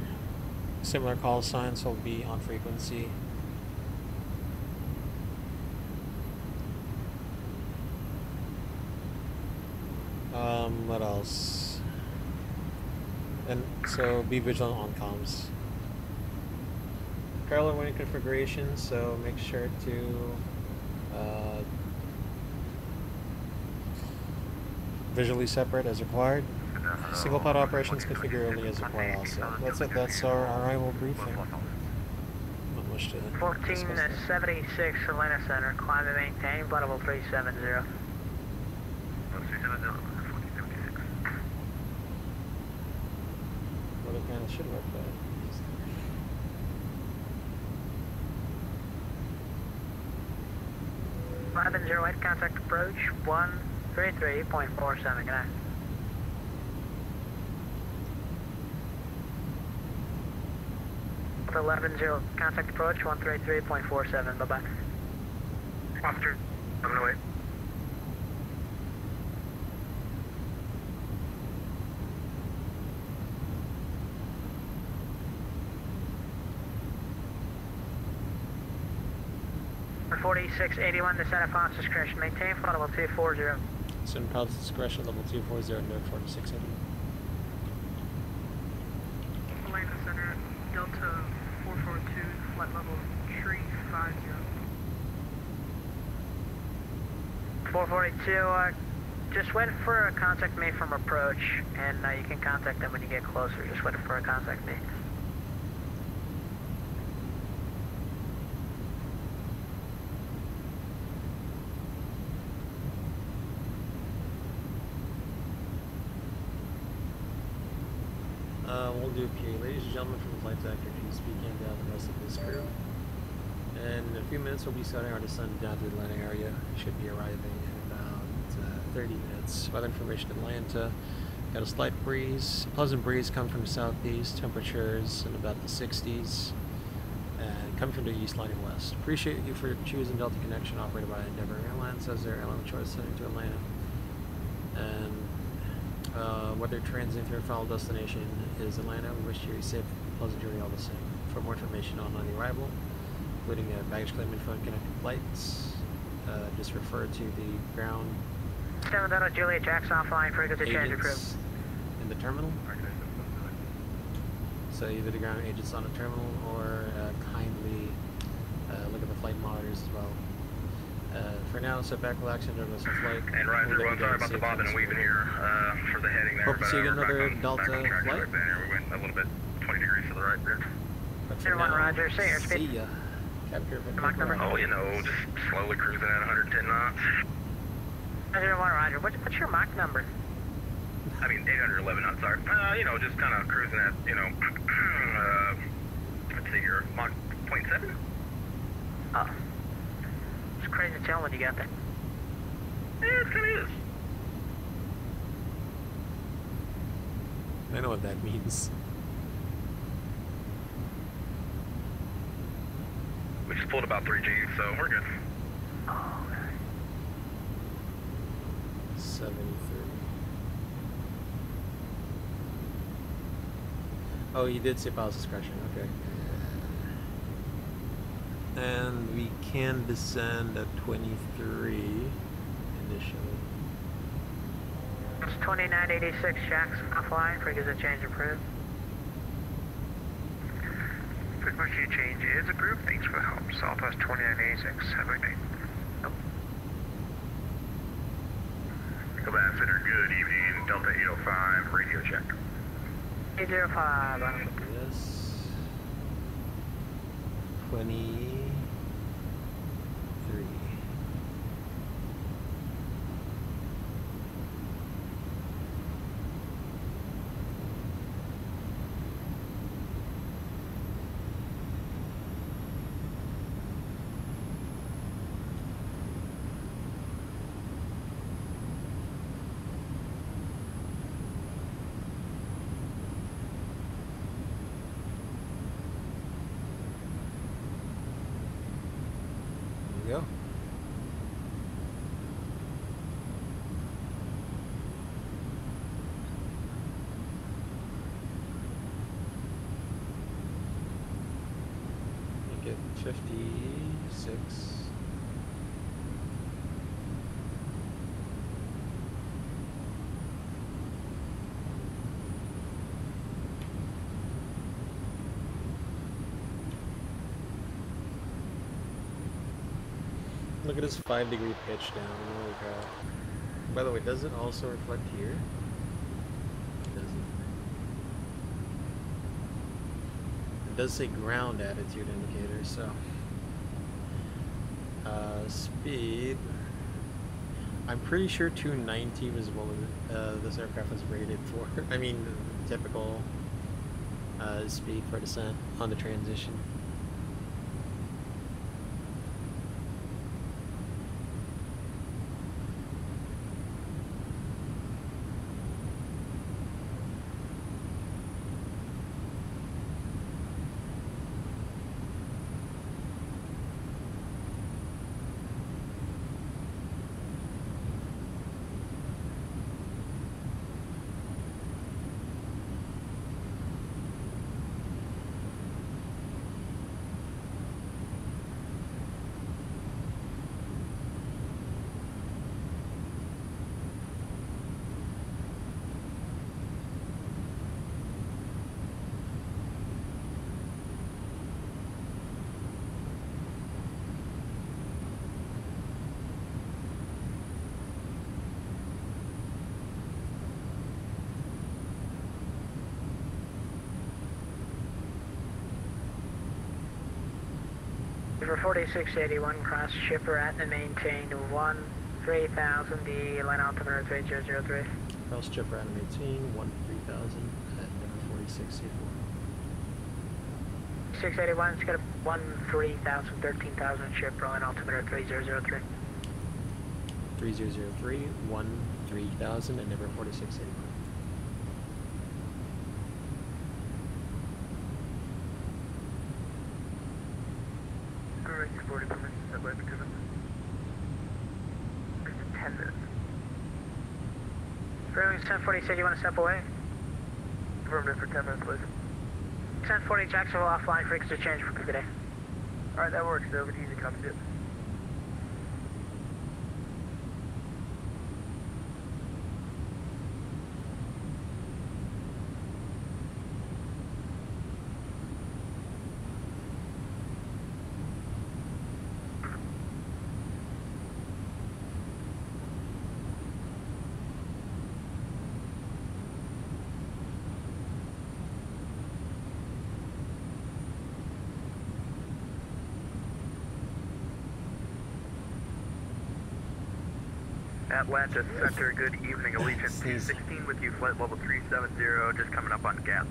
similar call signs will be on frequency. What else? And so be vigilant on comms. Parallel wing configuration, so make sure to visually separate as required. Single pod operations, configure early as required also. That's it, that's our arrival briefing. Not much to 1476 Atlanta Center, climb and maintain, level 370. Well, it should work better. Robin 08, contact approach 133.47, good night. With 11-0, contact approach 133.47, bye-bye. Officer, I'm gonna wait. Six 81 to center pilot's discretion. Maintain flight level 240. Center pilot's discretion level 240. No 4681. Atlanta Center Delta 442 flight level 350. 442. Just wait for a contact me from approach, and you can contact them when you get closer. Just wait for a contact me. We'll do P. Ladies and gentlemen from the flight deck, can you speak in down the rest of this crew? And in a few minutes, we'll be starting our descent down to the Atlanta area. We should be arriving in about 30 minutes. Weather information: Atlanta. Got a slight breeze, pleasant breeze coming from the southeast. Temperatures in about the 60s, and coming from the east, lining west. Appreciate you for choosing Delta Connection, operated by Endeavor Airlines, as their airline choice heading to Atlanta. And whether transit to your final destination is Atlanta, we wish you a safe, pleasant journey all the same. For more information on the arrival, including baggage claim info and connected flights, just refer to the ground. Delta Julia Jackson offline, frequency change approved. In the terminal? So either the ground agents on the terminal or kindly look at the flight monitors as well. For now, sit back, relax, and enjoy the flight. And Roger, well, sorry about the bobbing and weaving here for the heading there. Hope to see another Delta flight. We went a little bit 20 degrees to the right there. Zero 1 Roger, say airspeed. See ya. Oh, you know, just slowly cruising at 110 knots. 0 1 Roger, what's your Mach number? I mean, 811 knots, sorry. You know, just kind of cruising at, you know, let's see here, Mach 0.7? Oh. It's crazy to tell when you got there. Yeah, it kind of is. I know what that means. We just pulled about 3G, so we're good. Oh, okay. 73. Oh, you did say Bowser's crashing, okay. And we can descend at 23 initially. It's 2986 Jackson offline, frequency change approved. Frequency change is approved, thanks for the help. Southwest 2986, have a good day. Nope. Combat Center, good evening, Delta 805, radio check. 805, yes. 23. Look at this 5-degree pitch down. Holy crap. By the way, does it also reflect here? It doesn't. It does say ground attitude indicator, so. Speed. I'm pretty sure 290 was what this aircraft was rated for. I mean, the typical speed for descent on the transition. for 4681, cross Chipper at and maintained 1-3000, the line out to the runway 003. Cross Chipper at and maintained 1-3000 at 4681. 681, it's got a 1-3000, 13,000 Chipper, line altimeter 3003. 3003, 1-3000, and number 4681. Freewings 1040 said you want to step away? Affirmative for 10 minutes, please. 1040 Jacksonville offline for extra change for today. Alright, that works. Over to you to copy it. Atlanta Center, good evening, Allegiant 216 with you, flight level 370, just coming up on GATS.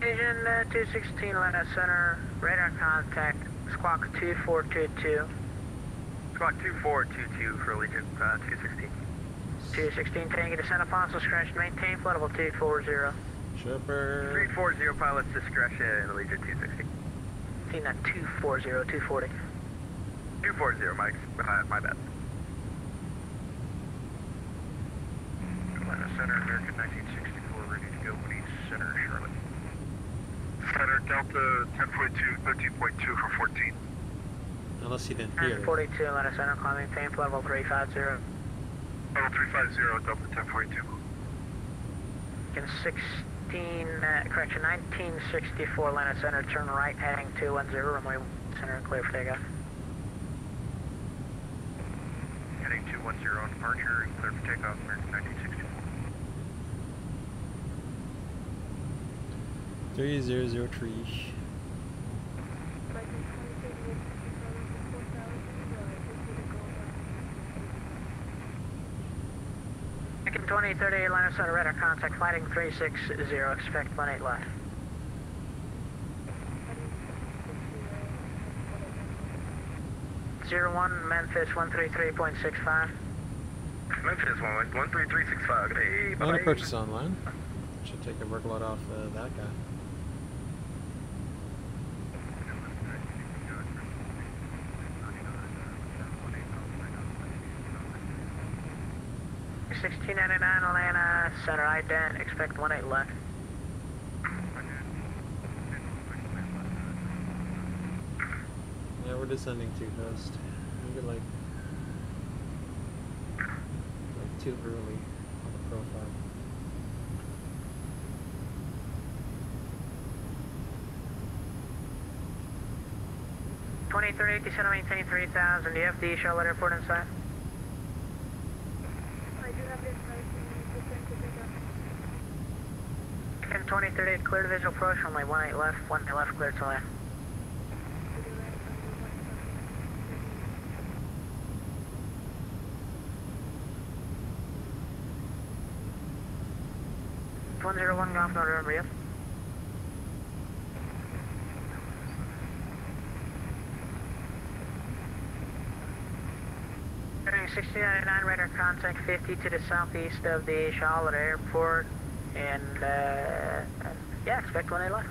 Allegiant 216, Atlanta Center, radar contact, squawk 2422. Squawk 2422 for Allegiant 216. 216, tango to San Alfonso, scratch maintain, flight level 240. Chipper. 340, pilot's discretion, Allegiant 216. Seen that 240, 240. 240, Mike. My bad. Atlanta Center, American 1964, ready to go. We need Center, Charlotte. Center, Delta 1042, 13.2 for 14. Now let's see then here. 1042, Atlanta Center, climbing fame, level 350. Level 350, Delta 1042. Can 1964 Atlanta Center, turn right heading 210, runway center clear for takeoff. Heading 210 on departure and clear for takeoff, 1964. 3003. Beacon 2038, line of sight, radar contact, fighting 360, expect 18 left. Memphis 133.65. Memphis 133.65. Hey, bye. Line approach is online. Should take the workload off that guy. Atlanta Center, ident, expect 18 left. Yeah, we're descending too fast. Maybe like too early on the profile. Center, maintaining 3000. Do you have the Charlotte Airport inside? Beacon 2038, clear to visual approach, only 18 left, 18 left, clear to land. It's 101 golf, not remember you. Heading 1699, radar contact 50 to the southeast of the Charlotte Airport. And, yeah, expect 18 left.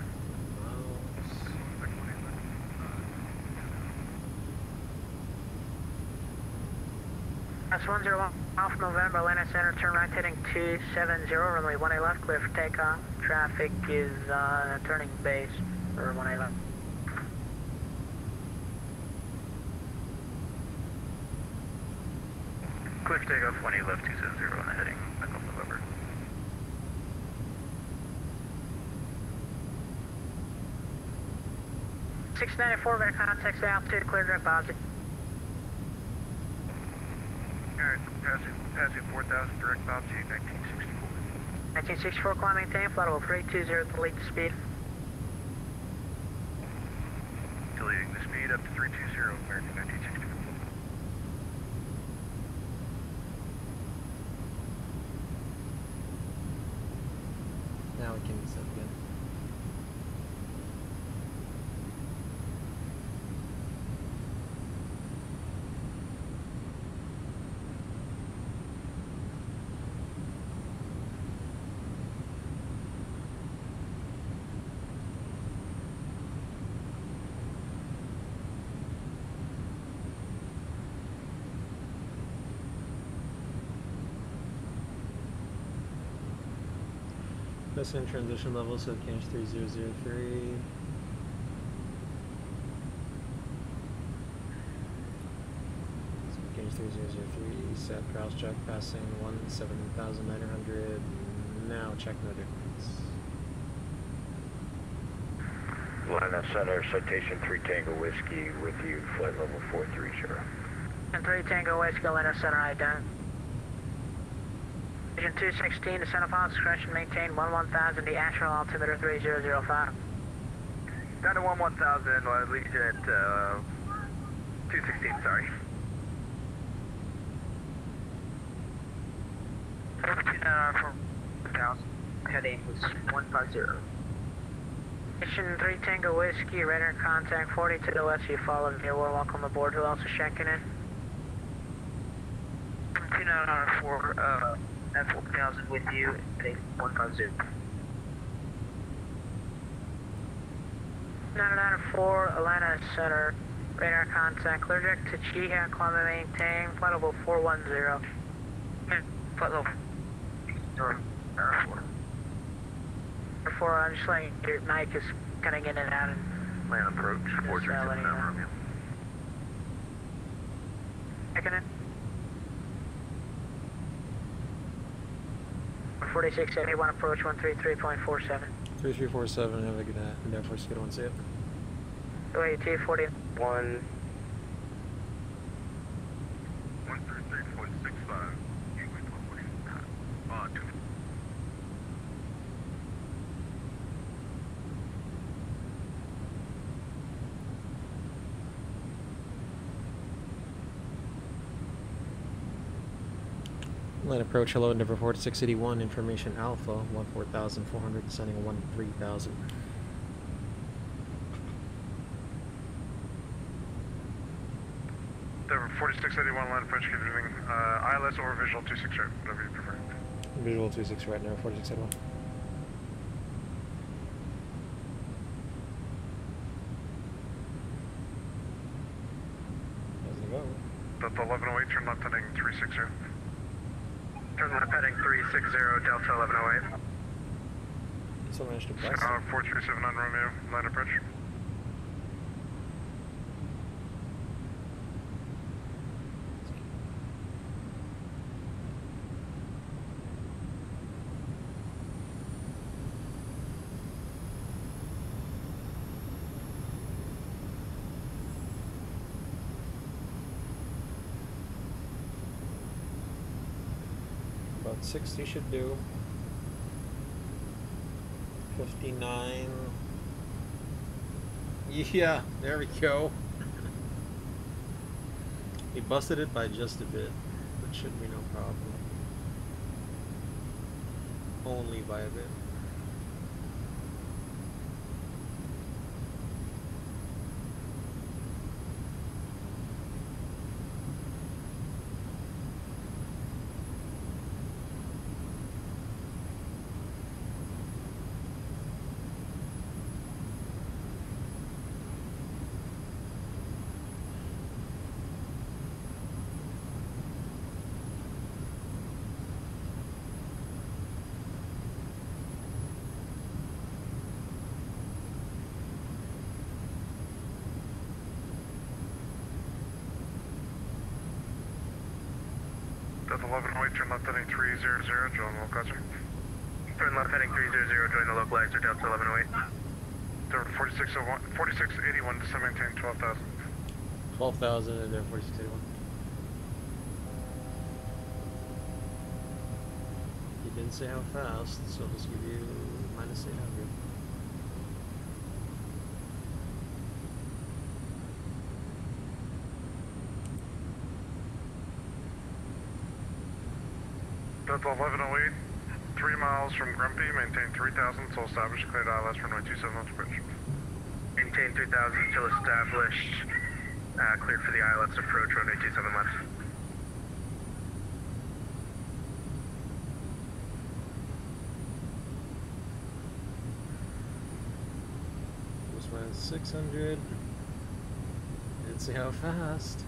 That's 101 off November, Atlanta Center, turn right heading 270, runway 18 left, clear for takeoff. Traffic is turning base for 18 left. Clear for takeoff, 18 left, 270 on the heading. We're contact the altitude, clear direct positive. Alright, passing 4000, direct positive, 1964. 1964 climb, maintain, flight level 320 to lead the speed. Deleting the speed up to 320, American 1964. Now we can do something good. Best in transition level, so change 3003. So change 3003, set browse check passing 17900. Now check no difference. Line up center, citation 3 Tango Whiskey with you, flight level 430. And 3 Tango Whiskey, line up center, I done. Vision 216 to center file, discretion maintain 1-1000, the astral altimeter 3005. Down to 1-1000, Legion at 216, sorry. Heading was 150. Mission 3 Tango Whiskey, radar contact 40 to the west, you follow me, we're welcome aboard. Who else is checking in? 2904, at 4000 with you at 150. 994 Atlanta Center, radar contact, clear deck to Chiha, climb and maintain, flight level 410. Flight level 4. I'm just letting your mic is kind of getting in and out. Land approach, 437, from you. Checking it. 4671 approach 133.47. 3347, have a good night. Endeavor, good one, see it. 28241. 133.65. Two. Land approach, hello, Endeavor 4681, information Alpha, 14400, descending 13000. Endeavor 4681, land approach, keep moving, ILS or visual 26 right, whatever you prefer. Visual 26 right now, 4681. How's it go? That's 1108, turn left heading 36 right. Turn left heading 360, Delta 1108. So managed to pass. 4379 Romeo, line approach. About 60 should do. 59. Yeah, there we go. He busted it by just a bit, but should be no problem. Only by a bit. Turn left heading 300, join the local exit. Turn left heading 300, join the local exit, Delta 1108. Turn 4681 to maintain 12,000. 12,000 and then 4681. Didn't say how fast, so let's give you minus 800. Delta 1108, 3 miles from Grumpy, maintain 3000 till established, cleared ILS runway 27 left bridge. Maintain 3000 till established, cleared for the ILS approach, runway 27 left. Minus 600. Didn't see how fast.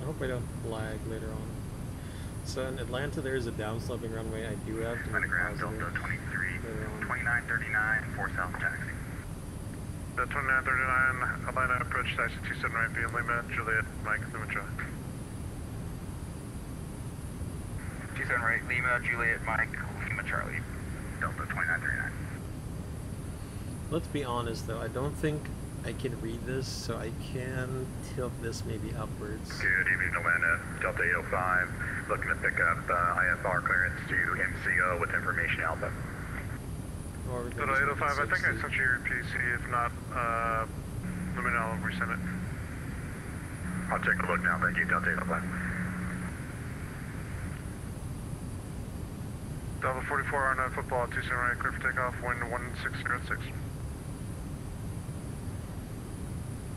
I hope I don't lag later on. So in Atlanta, there is a downsloping runway. I do have to be positive. Delta 23, 2939, 4 South taxi. The 2939, Atlanta approach, taxi 27 right via Lima, Juliet, Mike, Lima, Charlie. 27 right, Lima, Juliet, Mike, Lima, Charlie. Delta 2939. Let's be honest though, I don't think I can read this, so I can tilt this maybe upwards. Good evening, Atlanta, Delta 805, looking to pick up IFR clearance to MCO with information alpha. Delta 805, I think I sent you your PC. If not, let me know, I'll resend it. I'll take a look now, thank you, Delta 805. Delta 44, R9 football, 27 right, clear for takeoff, wind 1606.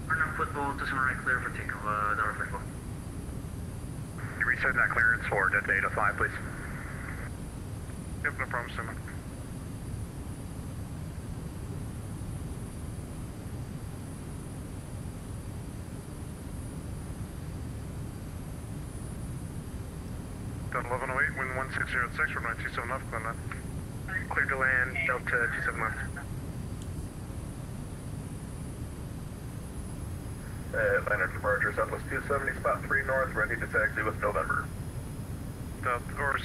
R9 football, 27 right, clear for takeoff, Delta 44. Can you reset that clearance for Delta 805, please? Yep, no problem, send it. Delta 1108, wind 1606, runway 27 left, clear land. Clear to land, Delta 27 left. Atlanta departure, Southwest 270, spot 3 north, ready to taxi with November.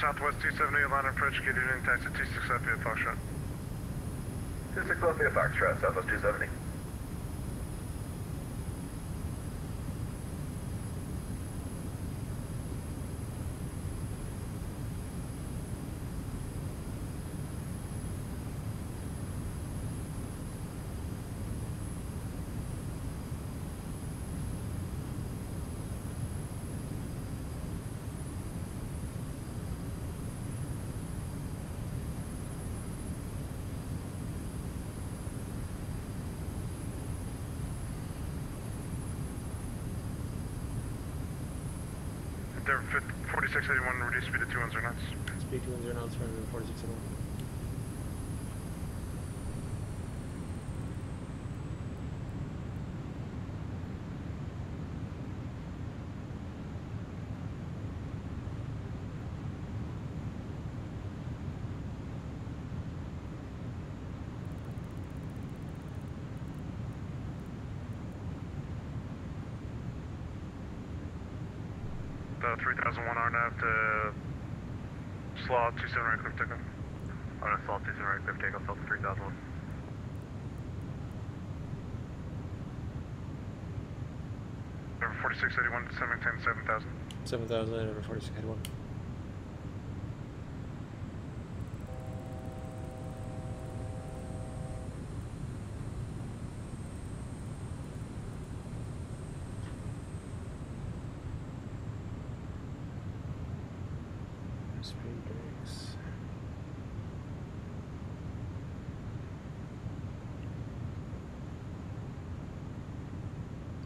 Southwest 270, Atlanta approach, get in taxi 26 left via Foxtrot. 26 left via Foxtrot, Southwest 270. They're 4681, reduce speed to 210 knots. Speed to 210 knots from 4681. The 3001 RNAV to Slaw 27 right, cliff takeoff. RNAV Slaw 27 right, cliff takeoff, Delta 3001. Over 4681 to 710, 7000. 7000 over 4681.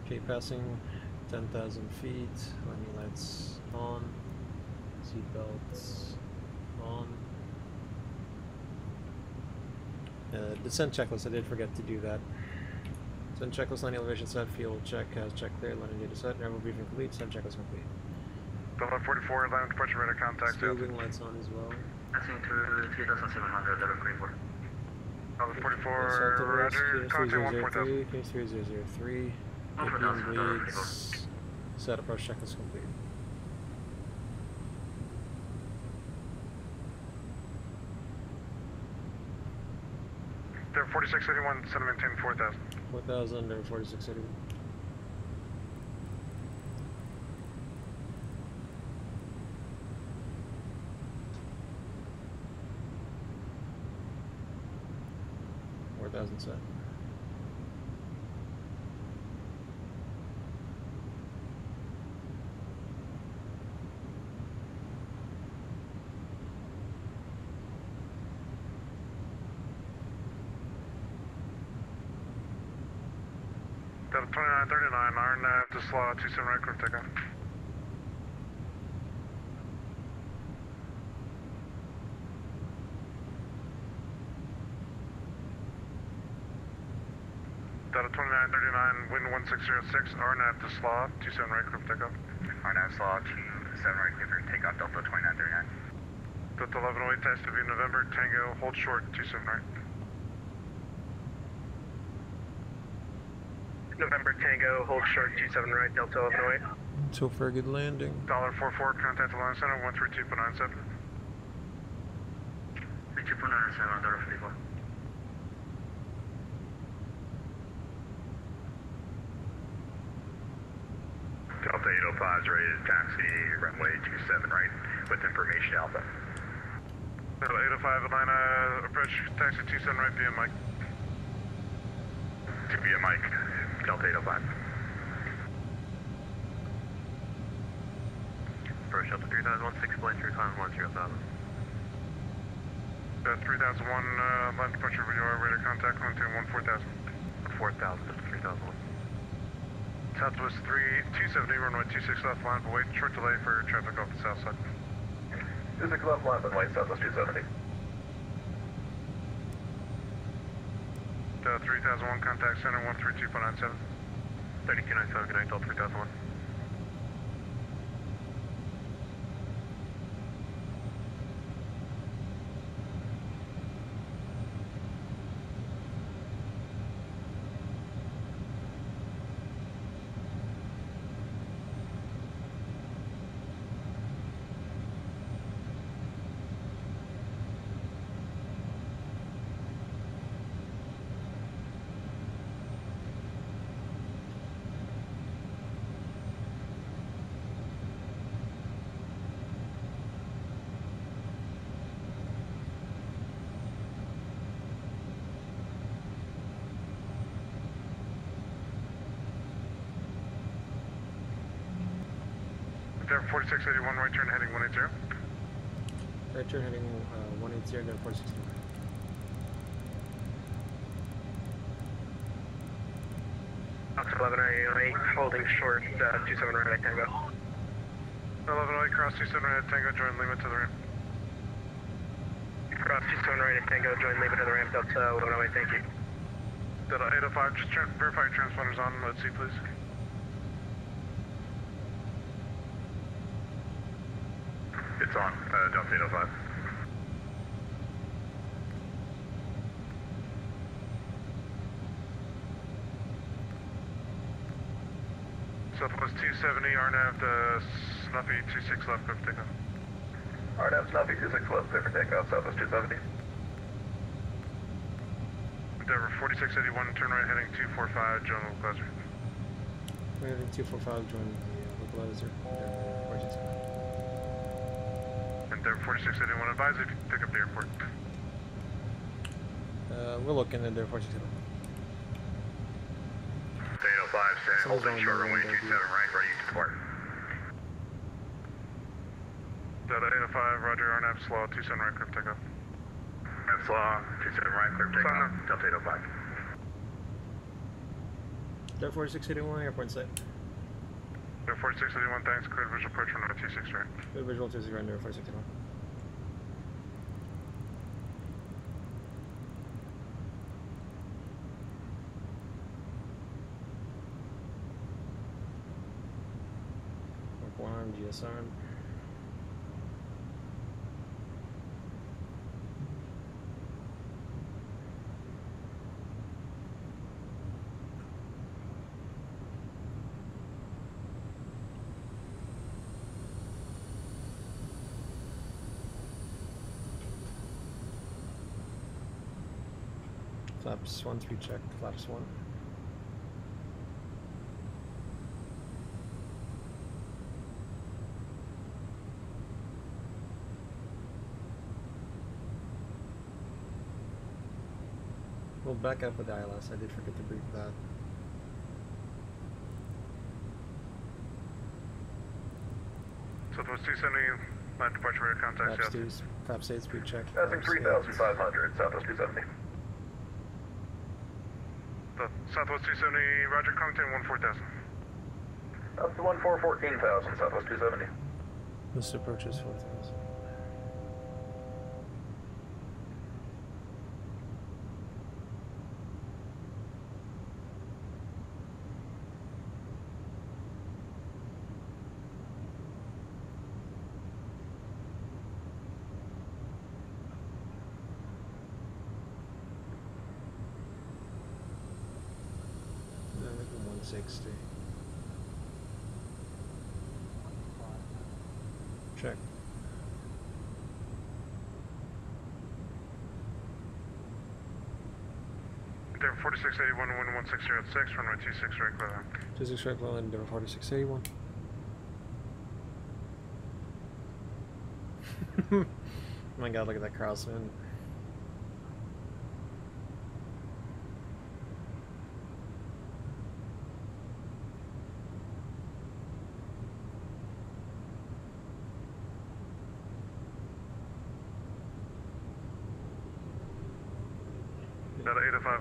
Okay, passing 10,000 feet, landing lights on, seatbelts on. Descent checklist, I did forget to do that. Descent checklist, landing elevation set, fuel check, has check clear, landing data set, arrival briefing complete, descent checklist complete. Delta 44, landing departure radar contact. Still wing lights on as well. Passing through 3,700, level 34. Delta 44, roger, contact 14003. K3003. Set approach checklist complete. They're 4681, 710, 4000. 4000, they're 4681. Doesn't say. Delta 2939, iron nav to slot 27 right, clear takeoff. Delta 2939, wind 1606, RNAV to slot, 27 right, clear for takeoff. RNAV slot, 27 right, clear for takeoff, Delta 2939. Delta 1108, taxi to be November, Tango, hold short, 27 right. November, Tango, hold short, 27 right, Delta 1108. So for a good landing. $44, contact the line center, 132.97. 32.97, Delta 54. Delta 805's ready to taxi runway 27 right with information Alpha. Delta 805 Atlanta, approach taxi 27 right via Mike. To via Mike, Delta 805. Approach Delta 3001, 6 blade, 3 climb 1 0,000. 3001, line departure video radar contact, 121 4000. 4000, 3001. Southwest 3270, runway 26 left, line but wait, short delay for traffic off the south side. 26 left, line but wait, Southwest 270. 3001, contact center, 132.97. 3297, good night, Delta 3001. Endeavor 4681, right turn heading 180. Right turn heading 180, Endeavor 4681. Fox 1108, holding short 27 right at Tango. 1108, cross 27 right at Tango, join Lima to the ramp. Cross 27 right at Tango, join Lima to the ramp, Delta 1108, thank you. Delta 805, just verify your transponders on, mode C please. It's on, Delta 805. Southwest 270, RNAV to Snuffy 26 left, clear for takeoff. RNAV Snuffy 26 left, clear for takeoff, Southwest 270. Endeavor 4681, turn right heading 245, join localizer. We're heading 245, join the localizer. Endeavor 4681. Endeavor 4681, advise if you pick up the airport. We're looking at Endeavor 4681. 805, stand holding short runway 27 right, ready to depart. Delta 805, roger, RNAV slow, 27 right, clear for takeoff. RNAV slow, 27 right, clear for takeoff, Delta 805. Delta 4681, airport set. 4681, thanks. Clear visual approach runway 26 right. Clear visual 26 right, 4681. Arm, GSRM. Flaps 1 to be checked, flaps 1. We'll back up with ILS, I did forget to brief that. Southwest 270, line departure radar contact, yes. Flaps 8 to be checked. Passing 3,500, Southwest 270. Southwest 270, roger, contact 14,000. Up to 14,000, Southwest 270. This approaches 4,000. Check. Endeavor 4681, wind 160 at 6, runway 26 right clear. 26 right clear, Endeavor 4681. Oh my god, look at that crosswind.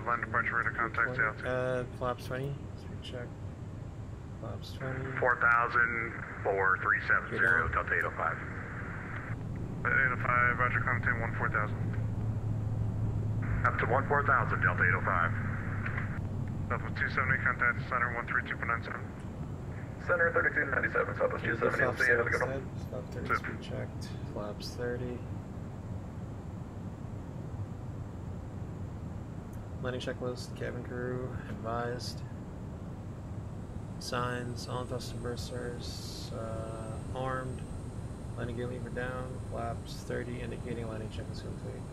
Line departure radar contact altitude. Flaps 20. Let's check. Flaps 20. 4,4370. Delta 805. 805. Roger. Contact 14,000. Up to 14,000. Delta 805. Southwest 270. Contact center 132.97. Center 3297. Southwest 270. See you. Have a good one. Flap 30. Be checked. Flaps 30. Landing checklist, cabin crew, advised. Signs, all thrust reversers, armed. Landing gear lever down, flaps 30, indicating landing checklist complete.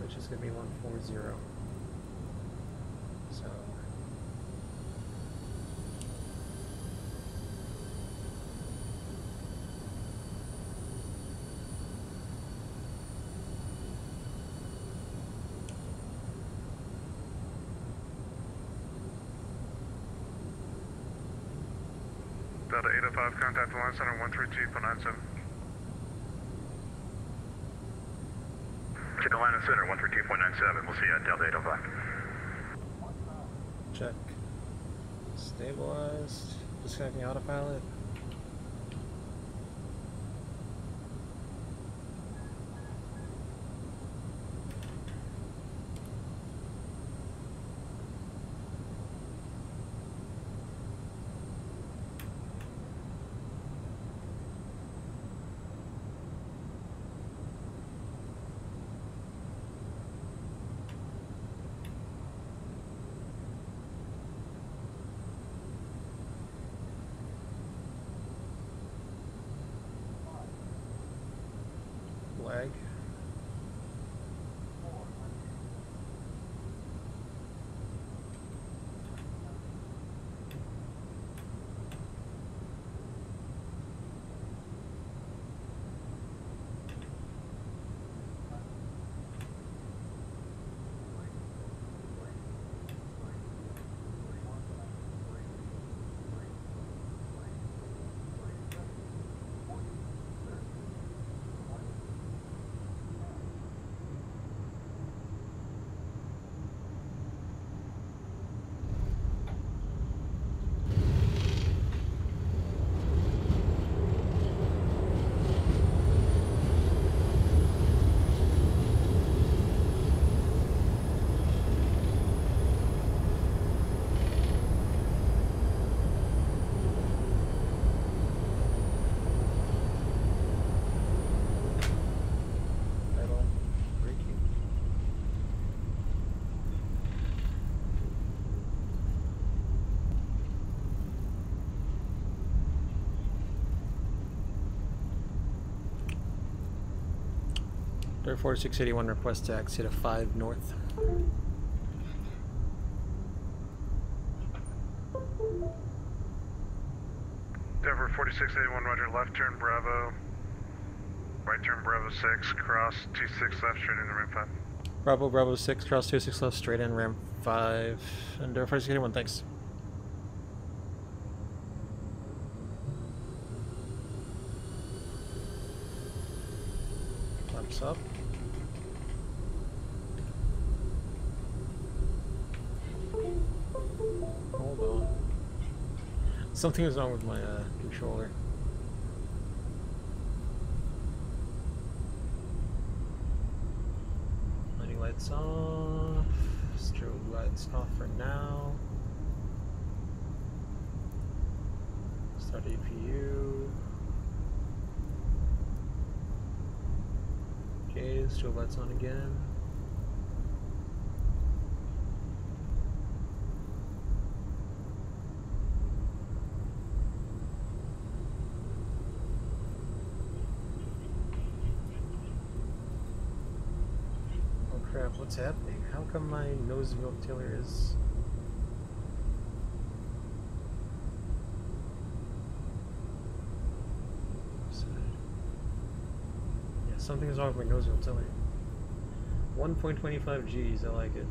Which is going to be 140. So. Delta 805, contact the line center 132.97. Check the line and center 132.97. We'll see you at Delta 805. Check. Stabilized. Disconnecting autopilot. 34681 request to exit at 5 north. Denver 4681, roger, left turn Bravo. Right turn Bravo 6, cross 26 left, straight into ramp 5. Bravo, Bravo 6, cross 26 left, straight in ramp 5. And Denver 4681, thanks. Lamps up. Hold on. Something is wrong with my controller. Lighting lights off. Strobe lights off for now. Start APU. Okay, strobe lights on again. What's happening? How come my nose milk tiller is... Yeah, something is wrong with my nose milk tiller. 1.25 G's, I like it.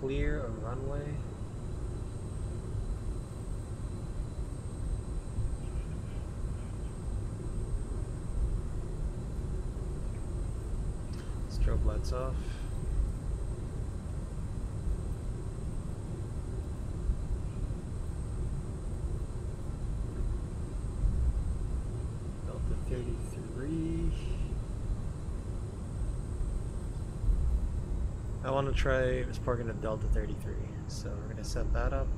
Clear a runway. Strobe lights off. Delta 33. I want to try parking at Delta 33, so we're going to set that up.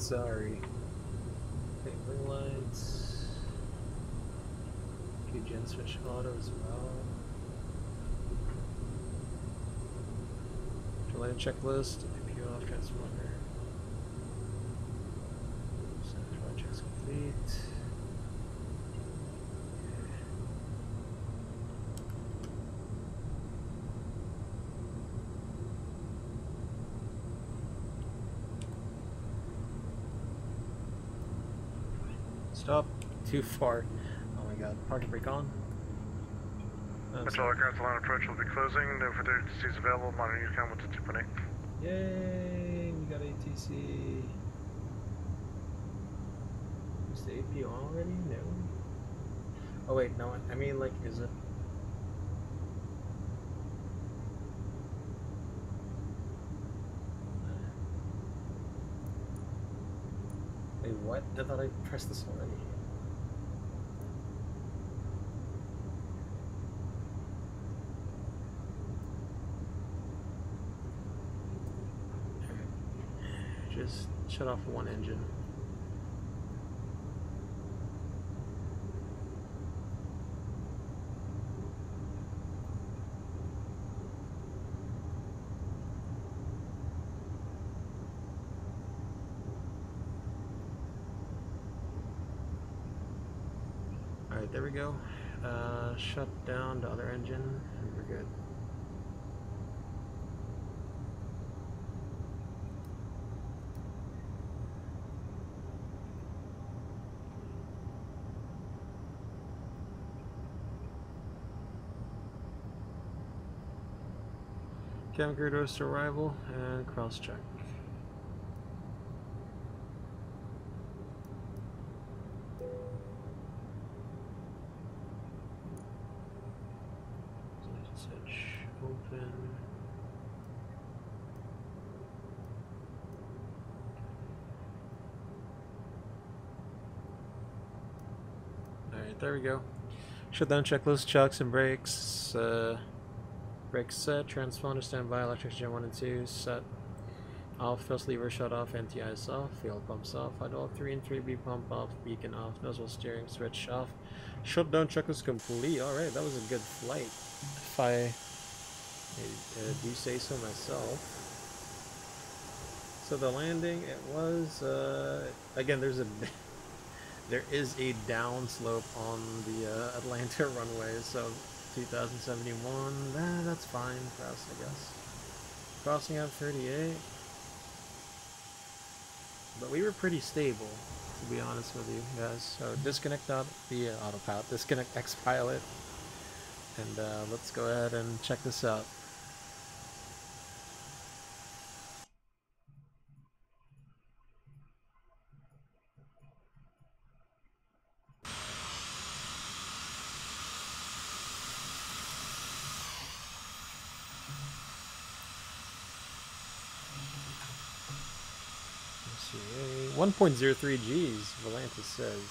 Sorry. Okay, ring lights. Okay, gen switch auto as well. Delay checklist, APU off, transponder. So, checks complete. Stop. Too far. Oh my god. Parking brake on. That's all aircraft. The line approach will be closing. No further ATCs available. Monitor your count with the 2.8. Yay! We got ATC. Is the APU on already? No. Oh wait, no. I mean, like, is it? What? I thought I pressed this already. Just shut off one engine. There we go. Shut down the other engine and we're good. Cabin crew doors to arrival and cross check. something. Alright, there we go. Shut down checklist, chocks and brakes. Brake set, transponder standby, electrics gen 1 and 2, set. Off, thrust lever shut off, anti-ice off, fuel pumps off, idle 3 and 3B pump off, beacon off, nozzle steering switch off. Shutdown checklist complete. Alright, that was a good flight. If I do say so myself. So the landing, it was, again, there is a downslope on the Atlanta runway, so 2071, that's fine for us, I guess. Crossing out 38. But we were pretty stable, to be honest with you guys. So disconnect the autopilot, disconnect X-Pilot, and let's go ahead and check this out. MCA 1.03 G's, Volantis says.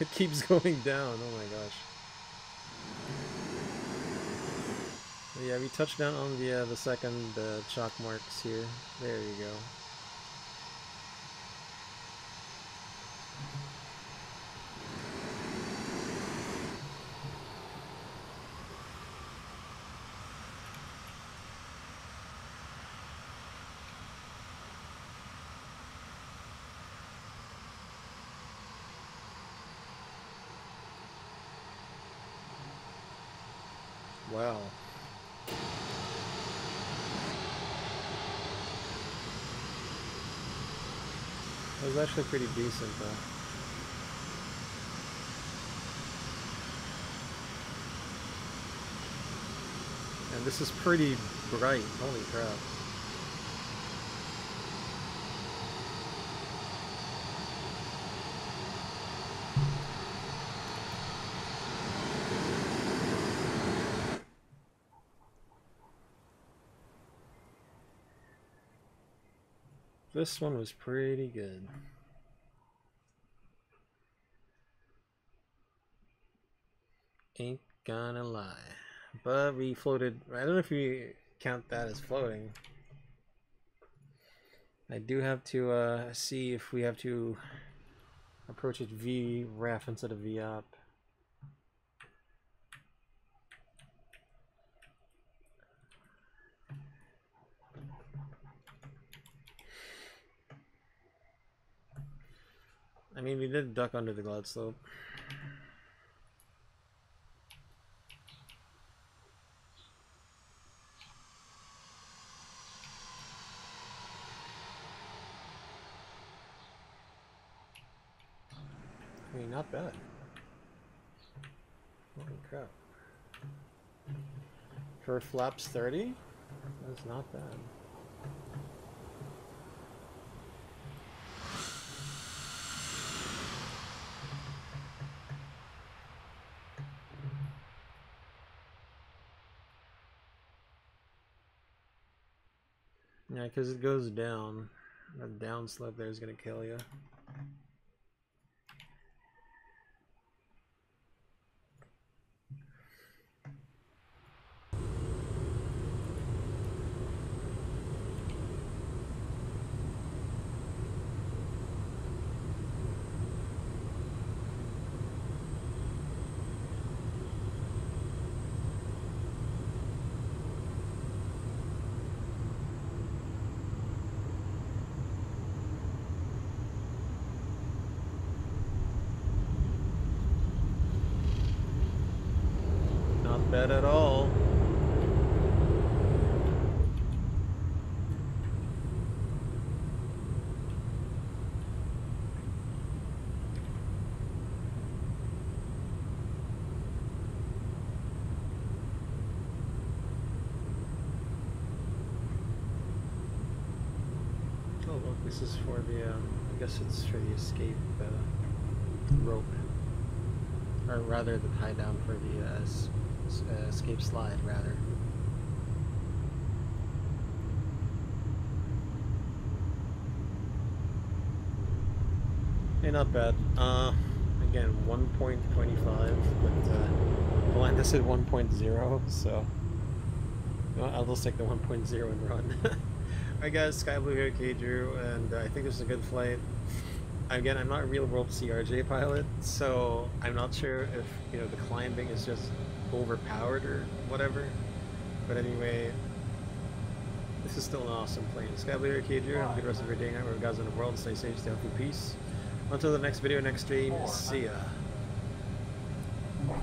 It keeps going down, oh my gosh. But yeah, we touched down on the second chalk marks here. There you go. Wow. That was actually pretty decent though. And this is pretty bright, holy crap. This one was pretty good. Ain't gonna lie. But we floated. I don't know if we count that as floating. I do have to see if we have to approach it VRAF instead of VOP. I mean, we did duck under the glide slope. I mean, not bad. Holy crap. For flaps 30? That's not bad. Yeah, because it goes down. That downslope there is going to kill you. Bad at all. Oh look, this is for the I guess it's for the escape rope. or rather the tie down for the escape slide rather. Hey, not bad. Again, 1.25, but Atlantis at 1.0, so I'll just take the 1.0 and run. Alright guys, SkyBloo here, K Drew, and I think this is a good flight. Again, I'm not a real world CRJ pilot, so I'm not sure if, you know, the climbing is just overpowered or whatever. But anyway, this is still an awesome plane. SkyBlue here, K Drew, have a good rest of your day and night wherever guys in the world. Stay safe, stay healthy, peace. Until the next video, next stream, see ya.